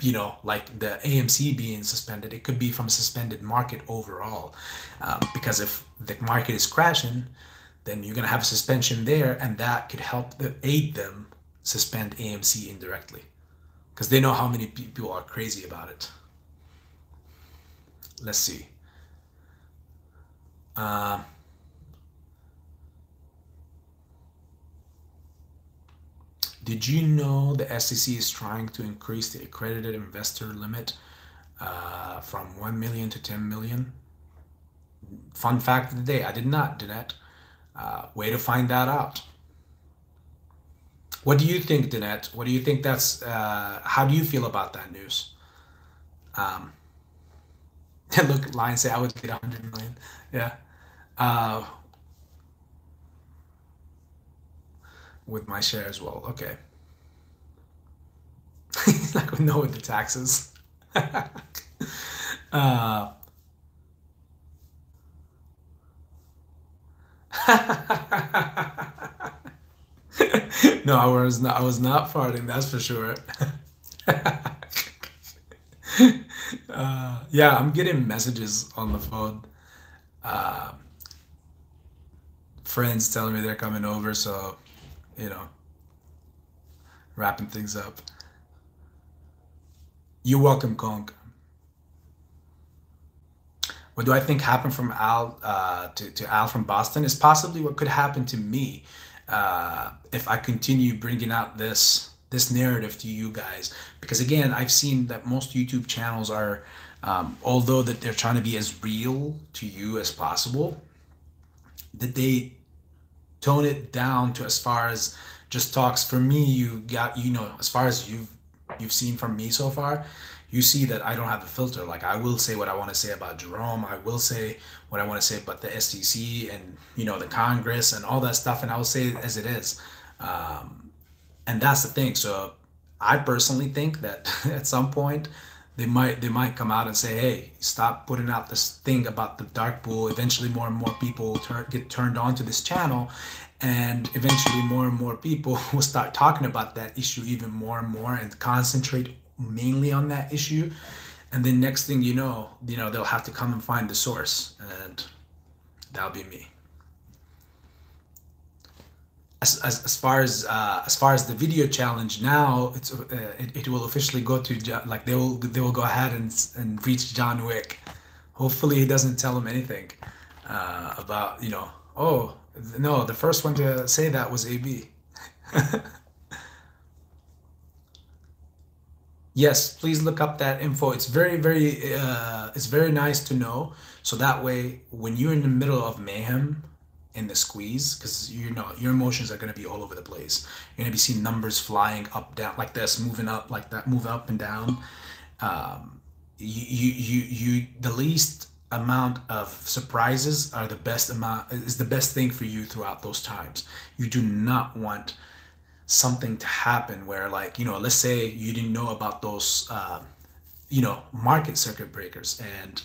you know, like the AMC being suspended. It could be from a suspended market overall, because if the market is crashing, then you're going to have a suspension there, and that could help aid them suspend AMC indirectly, because they know how many people are crazy about it. Let's see. Did you know the SEC is trying to increase the accredited investor limit from 1 million to 10 million? Fun fact of the day, I did not do that. Way to find that out. What do you think, Dinette? What do you think that's, how do you feel about that news? Look, Lion say, I would get 100 million. Yeah. With my share as well. Okay. He's not going to know with the taxes. No, I was not farting, that's for sure. Yeah, I'm getting messages on the phone. Friends telling me they're coming over, so, you know, wrapping things up. You're welcome, Kong. What do I think happened from Al to Al from Boston is possibly what could happen to me if I continue bringing out this narrative to you guys, because again, I've seen that most YouTube channels are, although that they're trying to be as real to you as possible, that they tone it down to as far as just talks. For me, you got, you know, as far as you've seen from me so far, you see that I don't have a filter. Like, I will say what I want to say about Jerome. I will say what I want to say about the SEC and, you know, the Congress and all that stuff. And I will say it as it is. And that's the thing. So I personally think that at some point they might come out and say, hey, stop putting out this thing about the dark pool. Eventually more and more people get turned on to this channel. And eventually more and more people will start talking about that issue even more and more and concentrate mainly on that issue. And then next thing you know, they'll have to come and find the source, and that'll be me. As far as the video challenge now, it's it will officially go to, like, they will go ahead and reach John Wick. Hopefully he doesn't tell him anything about, you know, oh no, the first one to say that was AB. Yes, please look up that info. It's very nice to know. So that way, when you're in the middle of mayhem, in the squeeze, because you know your emotions are going to be all over the place, you're going to be seeing numbers flying up, down, like this, moving up, like that, move up and down. The least amount of surprises are the best amount, is the best thing for you throughout those times. You do not want something to happen where, like, you know, let's say you didn't know about those you know, market circuit breakers, and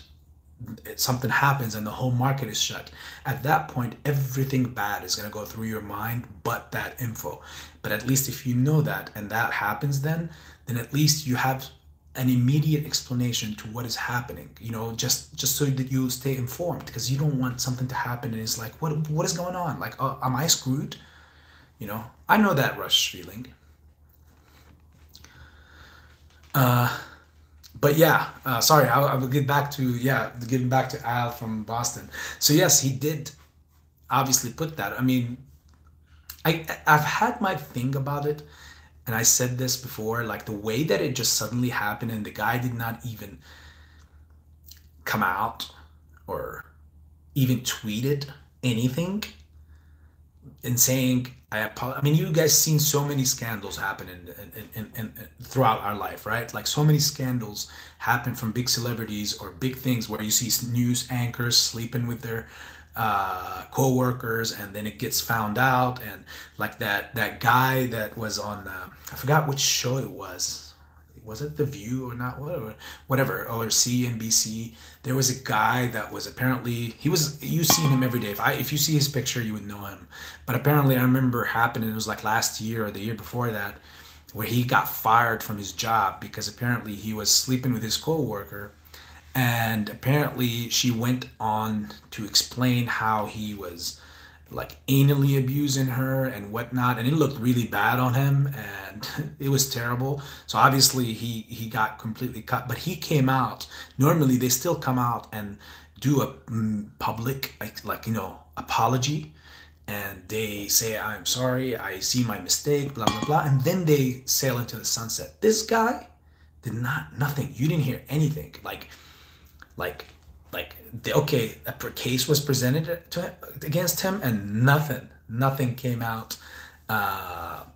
something happens and the whole market is shut. At that point, everything bad is going to go through your mind but that info. But at least if you know that and that happens, then at least you have an immediate explanation to what is happening, you know, just so that you stay informed, because you don't want something to happen and it's like, what is going on? Like, oh, am I screwed? You know, I know that rush feeling. But yeah, sorry, I will get back to, yeah, getting back to Al from Boston. So yes, he did obviously put that. I mean, I've had my thing about it, and I said this before, like the way that it just suddenly happened and the guy did not even come out or even tweeted anything and saying, I mean, you guys seen so many scandals happen in throughout our life, right? Like, so many scandals happen from big celebrities or big things where you see news anchors sleeping with their co-workers, and then it gets found out. And like that guy that was on, I forgot which show it was. Was it The View or not? Whatever, or CNBC. There was a guy that was apparently, you seen him every day. If you see his picture, you would know him. But apparently, I remember happening, it was like last year or the year before that, where he got fired from his job because apparently he was sleeping with his coworker, and apparently she went on to explain how he was like anally abusing her and whatnot, and it looked really bad on him, and it was terrible. So obviously he got completely cut, but he came out. Normally they still come out and do a public, like, you know, apology, and they say, I'm sorry, I see my mistake, blah, blah, blah, and then they sail into the sunset. This guy did nothing. You didn't hear anything. Okay, a case was presented to him, against him, and nothing came out.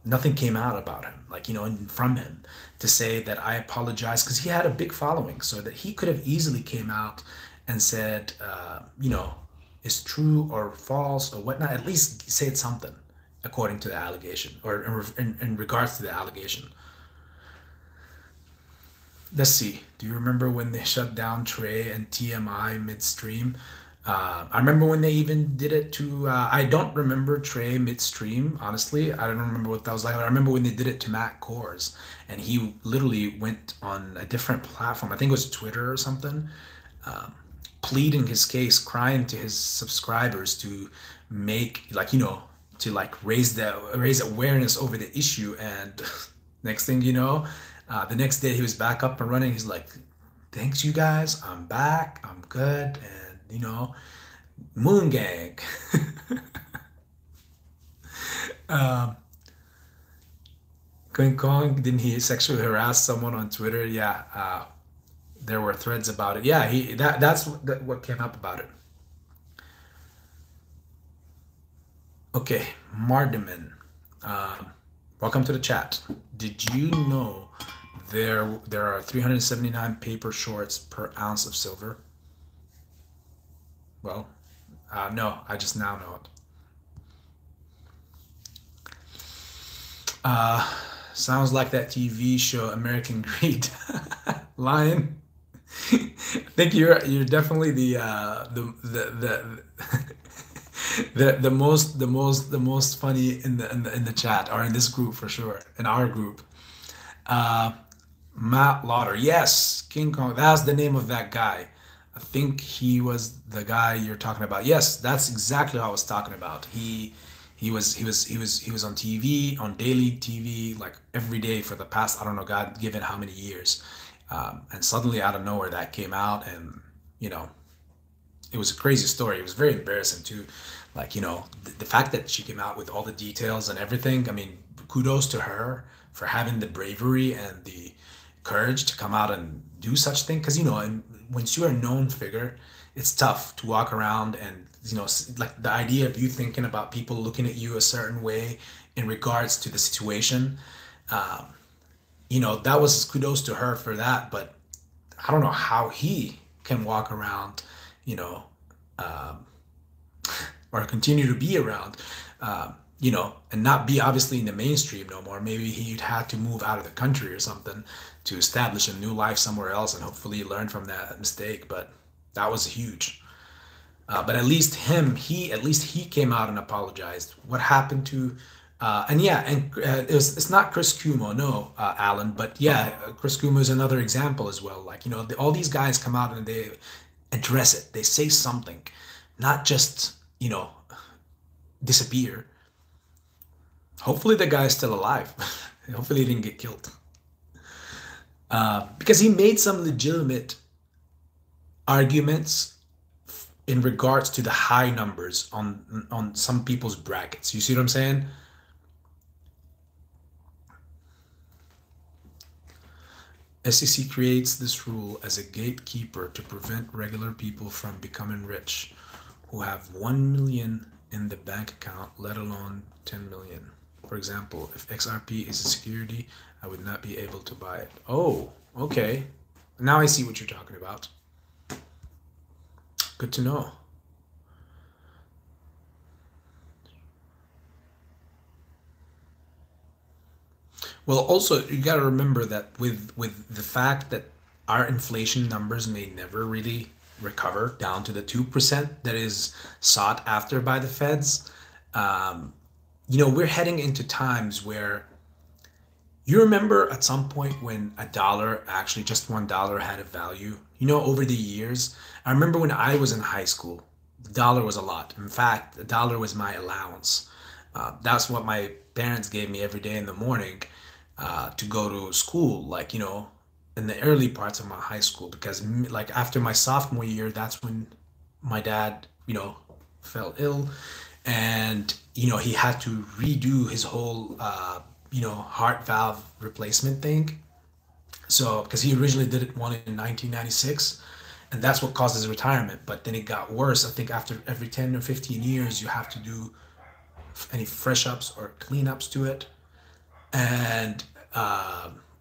Nothing came out about him, like, you know, and from him to say that I apologize, because he had a big following, so that he could have easily came out and said, you know, it's true or false or whatnot. At least said something according to the allegation, or in regards to the allegation. Let's see. Do you remember when they shut down Trey and TMI midstream? I remember when they even did it to, I don't remember Trey midstream, honestly. I don't remember what that was like. I remember when they did it to Matt Kohrs, and he literally went on a different platform. I think it was Twitter or something, pleading his case, crying to his subscribers to make, like, you know, to like raise awareness over the issue. And next thing you know, the next day he was back up and running. He's like, thanks you guys, I'm back, I'm good, and you know, moon gang. King Kong, didn't he sexually harass someone on Twitter? Yeah, there were threads about it. Yeah, that's what came up about it. Okay, Mardiman, welcome to the chat. Did you know there are 379 paper shorts per ounce of silver? Well, no, I just now know it. Sounds like that TV show American Greed. Lion, I think you're definitely the most funny in the chat, or in this group for sure, in our group. Matt Lauder, yes, King Kong, that's the name of that guy. I think he was the guy you're talking about. Yes, that's exactly what I was talking about. He was on TV, on daily TV, like every day for the past, I don't know, God given how many years. And suddenly out of nowhere that came out, and you know, it was a crazy story. It was very embarrassing too. Like, you know, the fact that she came out with all the details and everything, I mean, kudos to her for having the bravery and the courage to come out and do such thing. Cause you know, and once you're a known figure, it's tough to walk around and, you know, like the idea of you thinking about people looking at you a certain way in regards to the situation. You know, that was kudos to her for that, but I don't know how he can walk around, you know, or continue to be around, you know, and not be obviously in the mainstream no more. Maybe he'd had to move out of the country or something to establish a new life somewhere else and hopefully learn from that mistake. But that was huge. But at least he came out and apologized. What happened to, it's not Chris Cuomo, no, Alan, but yeah, Chris Cuomo is another example as well. Like, you know, all these guys come out and they address it. They say something, not just, you know, disappear. Hopefully the guy is still alive. Hopefully he didn't get killed. Because he made some legitimate arguments in regards to the high numbers on some people's brackets. You see what I'm saying? SEC creates this rule as a gatekeeper to prevent regular people from becoming rich who have 1 million in the bank account, let alone 10 million. For example, if XRP is a security, I would not be able to buy it. Oh, okay. Now I see what you're talking about. Good to know. Well, also, you got to remember that with the fact that our inflation numbers may never really recover down to the 2% that is sought after by the feds, you know, we're heading into times where, you remember at some point when a dollar, actually just $1 had a value, you know, over the years. I remember when I was in high school, the dollar was a lot. In fact, the dollar was my allowance. That's what my parents gave me every day in the morning to go to school, like, you know, in the early parts of my high school, because like after my sophomore year, that's when my dad, you know, fell ill, and, you know, he had to redo his whole, you know, heart valve replacement thing. So, because he originally did it one in 1996, and that's what caused his retirement. But then it got worse. I think after every 10 or 15 years, you have to do any fresh ups or cleanups to it, and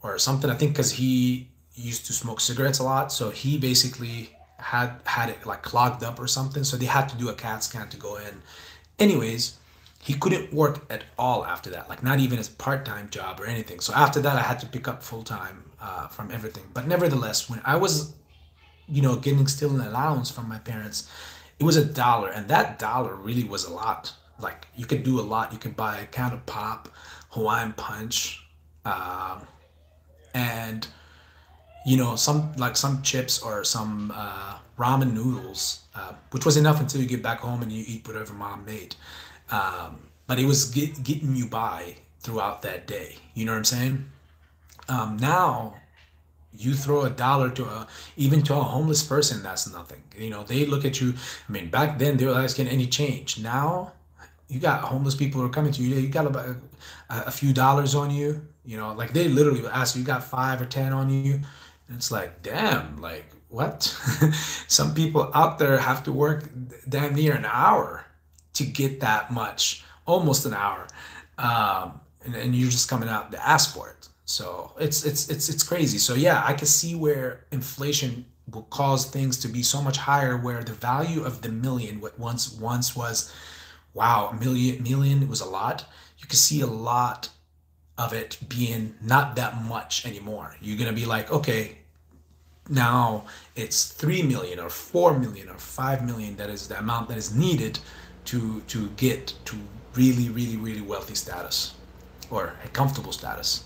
or something. I think because he used to smoke cigarettes a lot, so he basically had it like clogged up or something. So they had to do a CAT scan to go in. Anyways, he couldn't work at all after that, like not even his part-time job or anything. So after that, I had to pick up full-time from everything. But nevertheless, when I was, you know, getting still an allowance from my parents, it was $1, and that dollar really was a lot. Like you could do a lot. You could buy a can of pop, Hawaiian punch, and, you know, some chips or some ramen noodles, which was enough until you get back home and you eat whatever mom made. But it was getting you by throughout that day. You know what I'm saying? Now you throw $1 to even to a homeless person, that's nothing. You know, they look at you. I mean, back then they were asking any change. Now you got homeless people who are coming to you. You got about a few dollars on you. You know, like they literally ask you, you got 5 or 10 on you. And it's like, damn, like what? Some people out there have to work damn near an hour to get that much, almost an hour, and you're just coming out to ask for it. So it's crazy. So yeah, I can see where inflation will cause things to be so much higher, where the value of the million, what once was, wow, a million was a lot. You can see a lot of it being not that much anymore. You're gonna be like, okay, now it's 3 million or 4 million or 5 million. That is the amount that is needed to get to really wealthy status or a comfortable status.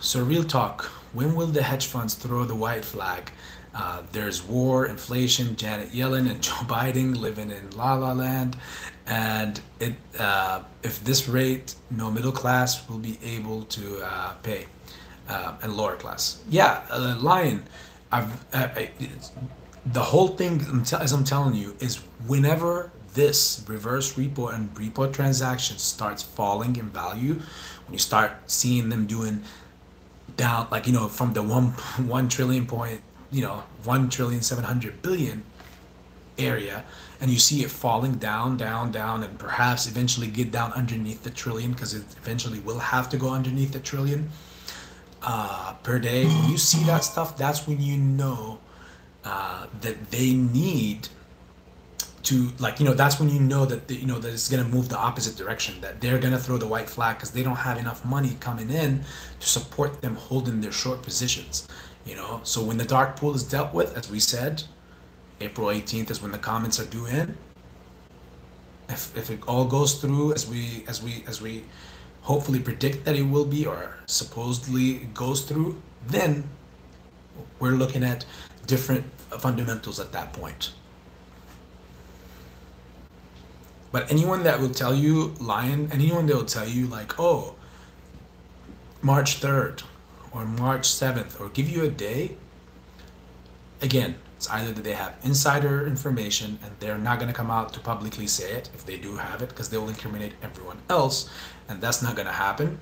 So real talk, when will the hedge funds throw the white flag? There's war, inflation, Janet Yellen and Joe Biden living in La La Land, and it if this rate, no middle class will be able to pay, and lower class. Yeah, Lion, the whole thing, as I'm telling you, is whenever this reverse repo and repo transaction starts falling in value, when you start seeing them doing down, like, you know, from the 1 trillion point, you know, 1,700,000,000,000 area, and you see it falling down, and perhaps eventually get down underneath the trillion, because it eventually will have to go underneath the trillion per day. When you see that stuff, that's when you know that they need to, like, you know, that's when you know that the, you know, that it's going to move the opposite direction, that they're going to throw the white flag because they don't have enough money coming in to support them holding their short positions, you know. So when the dark pool is dealt with, as we said, April 18th is when the comments are due in. If it all goes through as we hopefully predict that it will be, or supposedly goes through, then we're looking at different fundamentals at that point. But anyone that will tell you, Lion, anyone that will tell you like, oh, March 3rd or March 7th, or give you a day, again, it's either that they have insider information and they're not going to come out to publicly say it if they do have it, because they will incriminate everyone else, and that's not going to happen,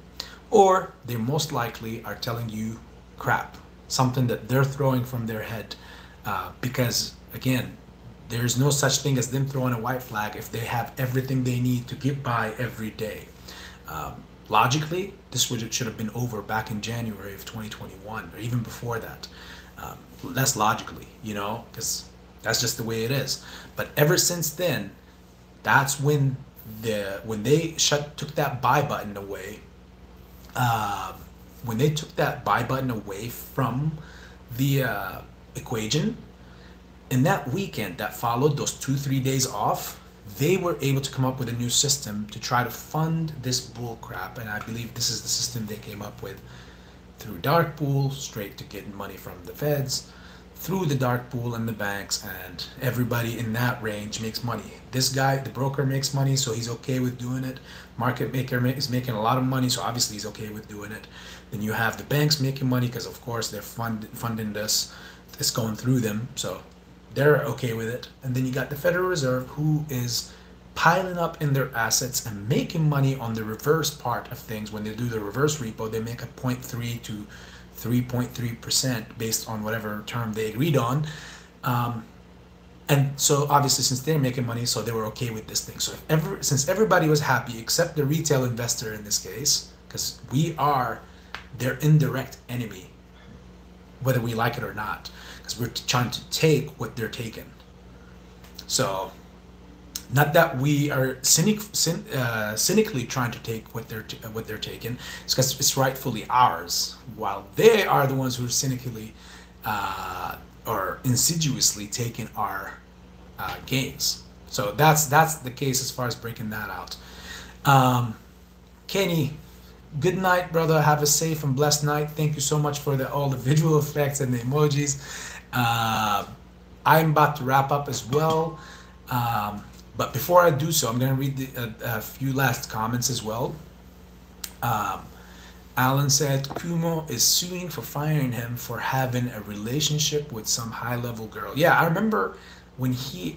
or they most likely are telling you crap, something that they're throwing from their head, because again, there's no such thing as them throwing a white flag if they have everything they need to get by every day. Logically, this should have been over back in January of 2021, or even before that. That's logically, you know, because that's just the way it is. But ever since then, that's when they took that buy button away. When they took that buy button away from the equation, in that weekend that followed, those 2-3 days off, they were able to come up with a new system to try to fund this bull crap. And I believe this is the system they came up with, through dark pool, straight to getting money from the feds, through the dark pool and the banks, and everybody in that range makes money. This guy, the broker, makes money, so he's okay with doing it. Market maker is making a lot of money, so obviously he's okay with doing it. Then you have the banks making money because, of course, they're funding this. It's going through them, so they're okay with it. And then you got the Federal Reserve, who is piling up in their assets and making money on the reverse part of things. When they do the reverse repo, they make a 0.3 to 3.3% based on whatever term they agreed on. And so obviously, since they're making money, so they were okay with this thing. So since everybody was happy except the retail investor in this case, because we are their indirect enemy, whether we like it or not, because we're trying to take what they're taking. So not that we are cynically trying to take what they're taking, it's because it's rightfully ours, while they are the ones who are cynically or insidiously taking our gains. So that's the case as far as breaking that out. Kenny, good night, brother. Have a safe and blessed night. Thank you so much for all the visual effects and the emojis. I'm about to wrap up as well. But before I do so, I'm going to read a few last comments as well. Alan said, Cuomo is suing for firing him for having a relationship with some high-level girl. Yeah, I remember when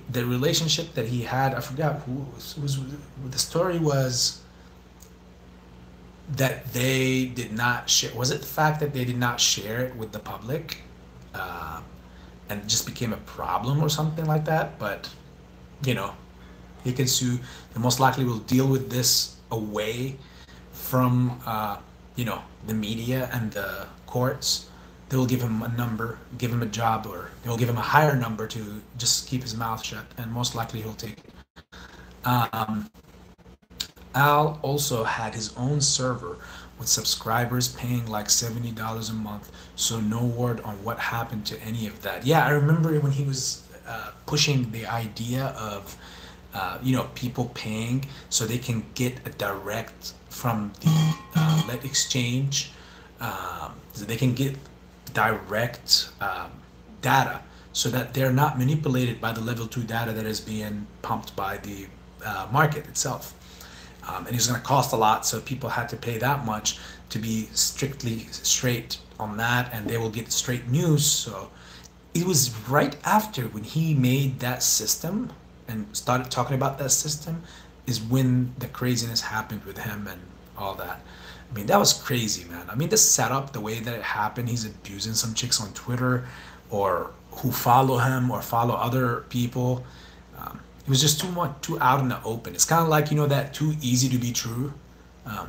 the relationship that he had, I forgot who it was, the story was that they did not share. Was it the fact that they did not share it with the public and it just became a problem or something like that? But, you know, he can sue. They most likely will deal with this away from, you know, the media and the courts. They'll give him a number, give him a job, or they'll give him a higher number to just keep his mouth shut, and most likely he'll take it. Al also had his own server with subscribers paying like $70 a month, so no word on what happened to any of that. Yeah, I remember when he was pushing the idea of you know, people paying so they can get a direct from the lead exchange, so they can get direct data so that they're not manipulated by the level 2 data that is being pumped by the market itself. And it's going to cost a lot, so people had to pay that much to be strictly straight on that, and they will get straight news. So it was right after when he made that system and started talking about that system is when the craziness happened with him and all that. I mean, that was crazy, man. I mean, the setup, the way that it happened, he's abusing some chicks on Twitter or who follow him or follow other people. It was just too out in the open. It's kind of like, you know, that too easy to be true. I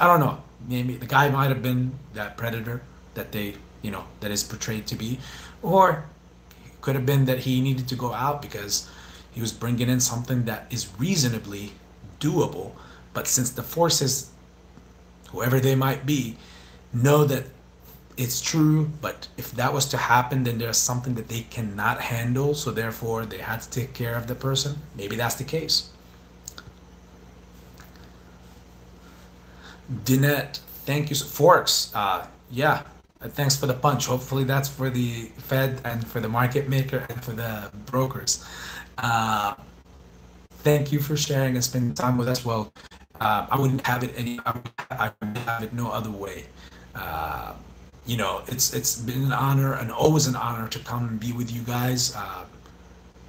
don't know, maybe the guy might have been that predator that they, you know, that is portrayed to be, or it could have been that he needed to go out because he was bringing in something that is reasonably doable, but since the forces, whoever they might be, know that it's true, but if that was to happen, then there's something that they cannot handle, so therefore they had to take care of the person. Maybe that's the case. Dinette, thank you. Forks, yeah, thanks for the punch. Hopefully that's for the Fed and for the market maker and for the brokers. Thank you for sharing and spending time with us. Well, I wouldn't have it no other way. You know, it's been an honor and always an honor to come and be with you guys.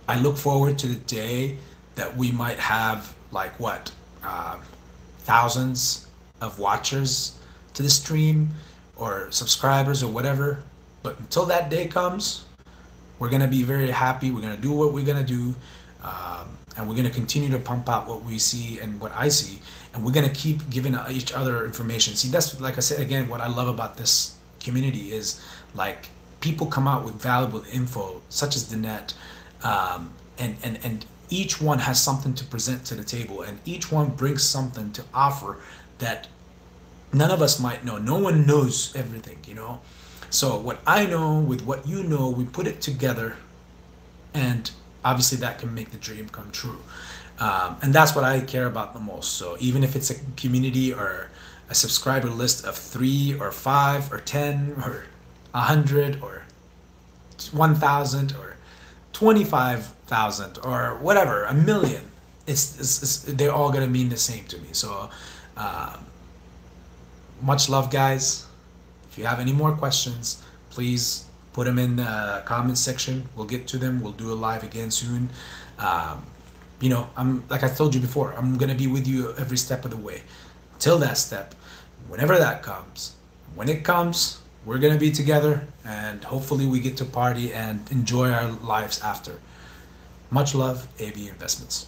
I look forward to the day that we might have like what, thousands of watchers to the stream or subscribers or whatever. But until that day comes, we're going to be very happy. We're going to do what we're going to do. And we're going to continue to pump out what we see and what I see. And we're going to keep giving each other information. See, that's, like I said, again, what I love about this community is, like, people come out with valuable info, such as the net. And each one has something to present to the table. And each one brings something to offer that none of us might know. No one knows everything, you know. So what I know with what you know, we put it together, and obviously that can make the dream come true. And that's what I care about the most. So even if it's a community or a subscriber list of 3 or 5 or 10 or 100 or $1,000 or $25,000 or whatever, a million, they're all going to mean the same to me. So much love, guys. If you have any more questions, please put them in the comment section. We'll get to them. We'll do a live again soon. You know, like I told you before, I'm going to be with you every step of the way. Till that step, whenever that comes, when it comes, we're going to be together, and hopefully we get to party and enjoy our lives after. Much love, AB Investments.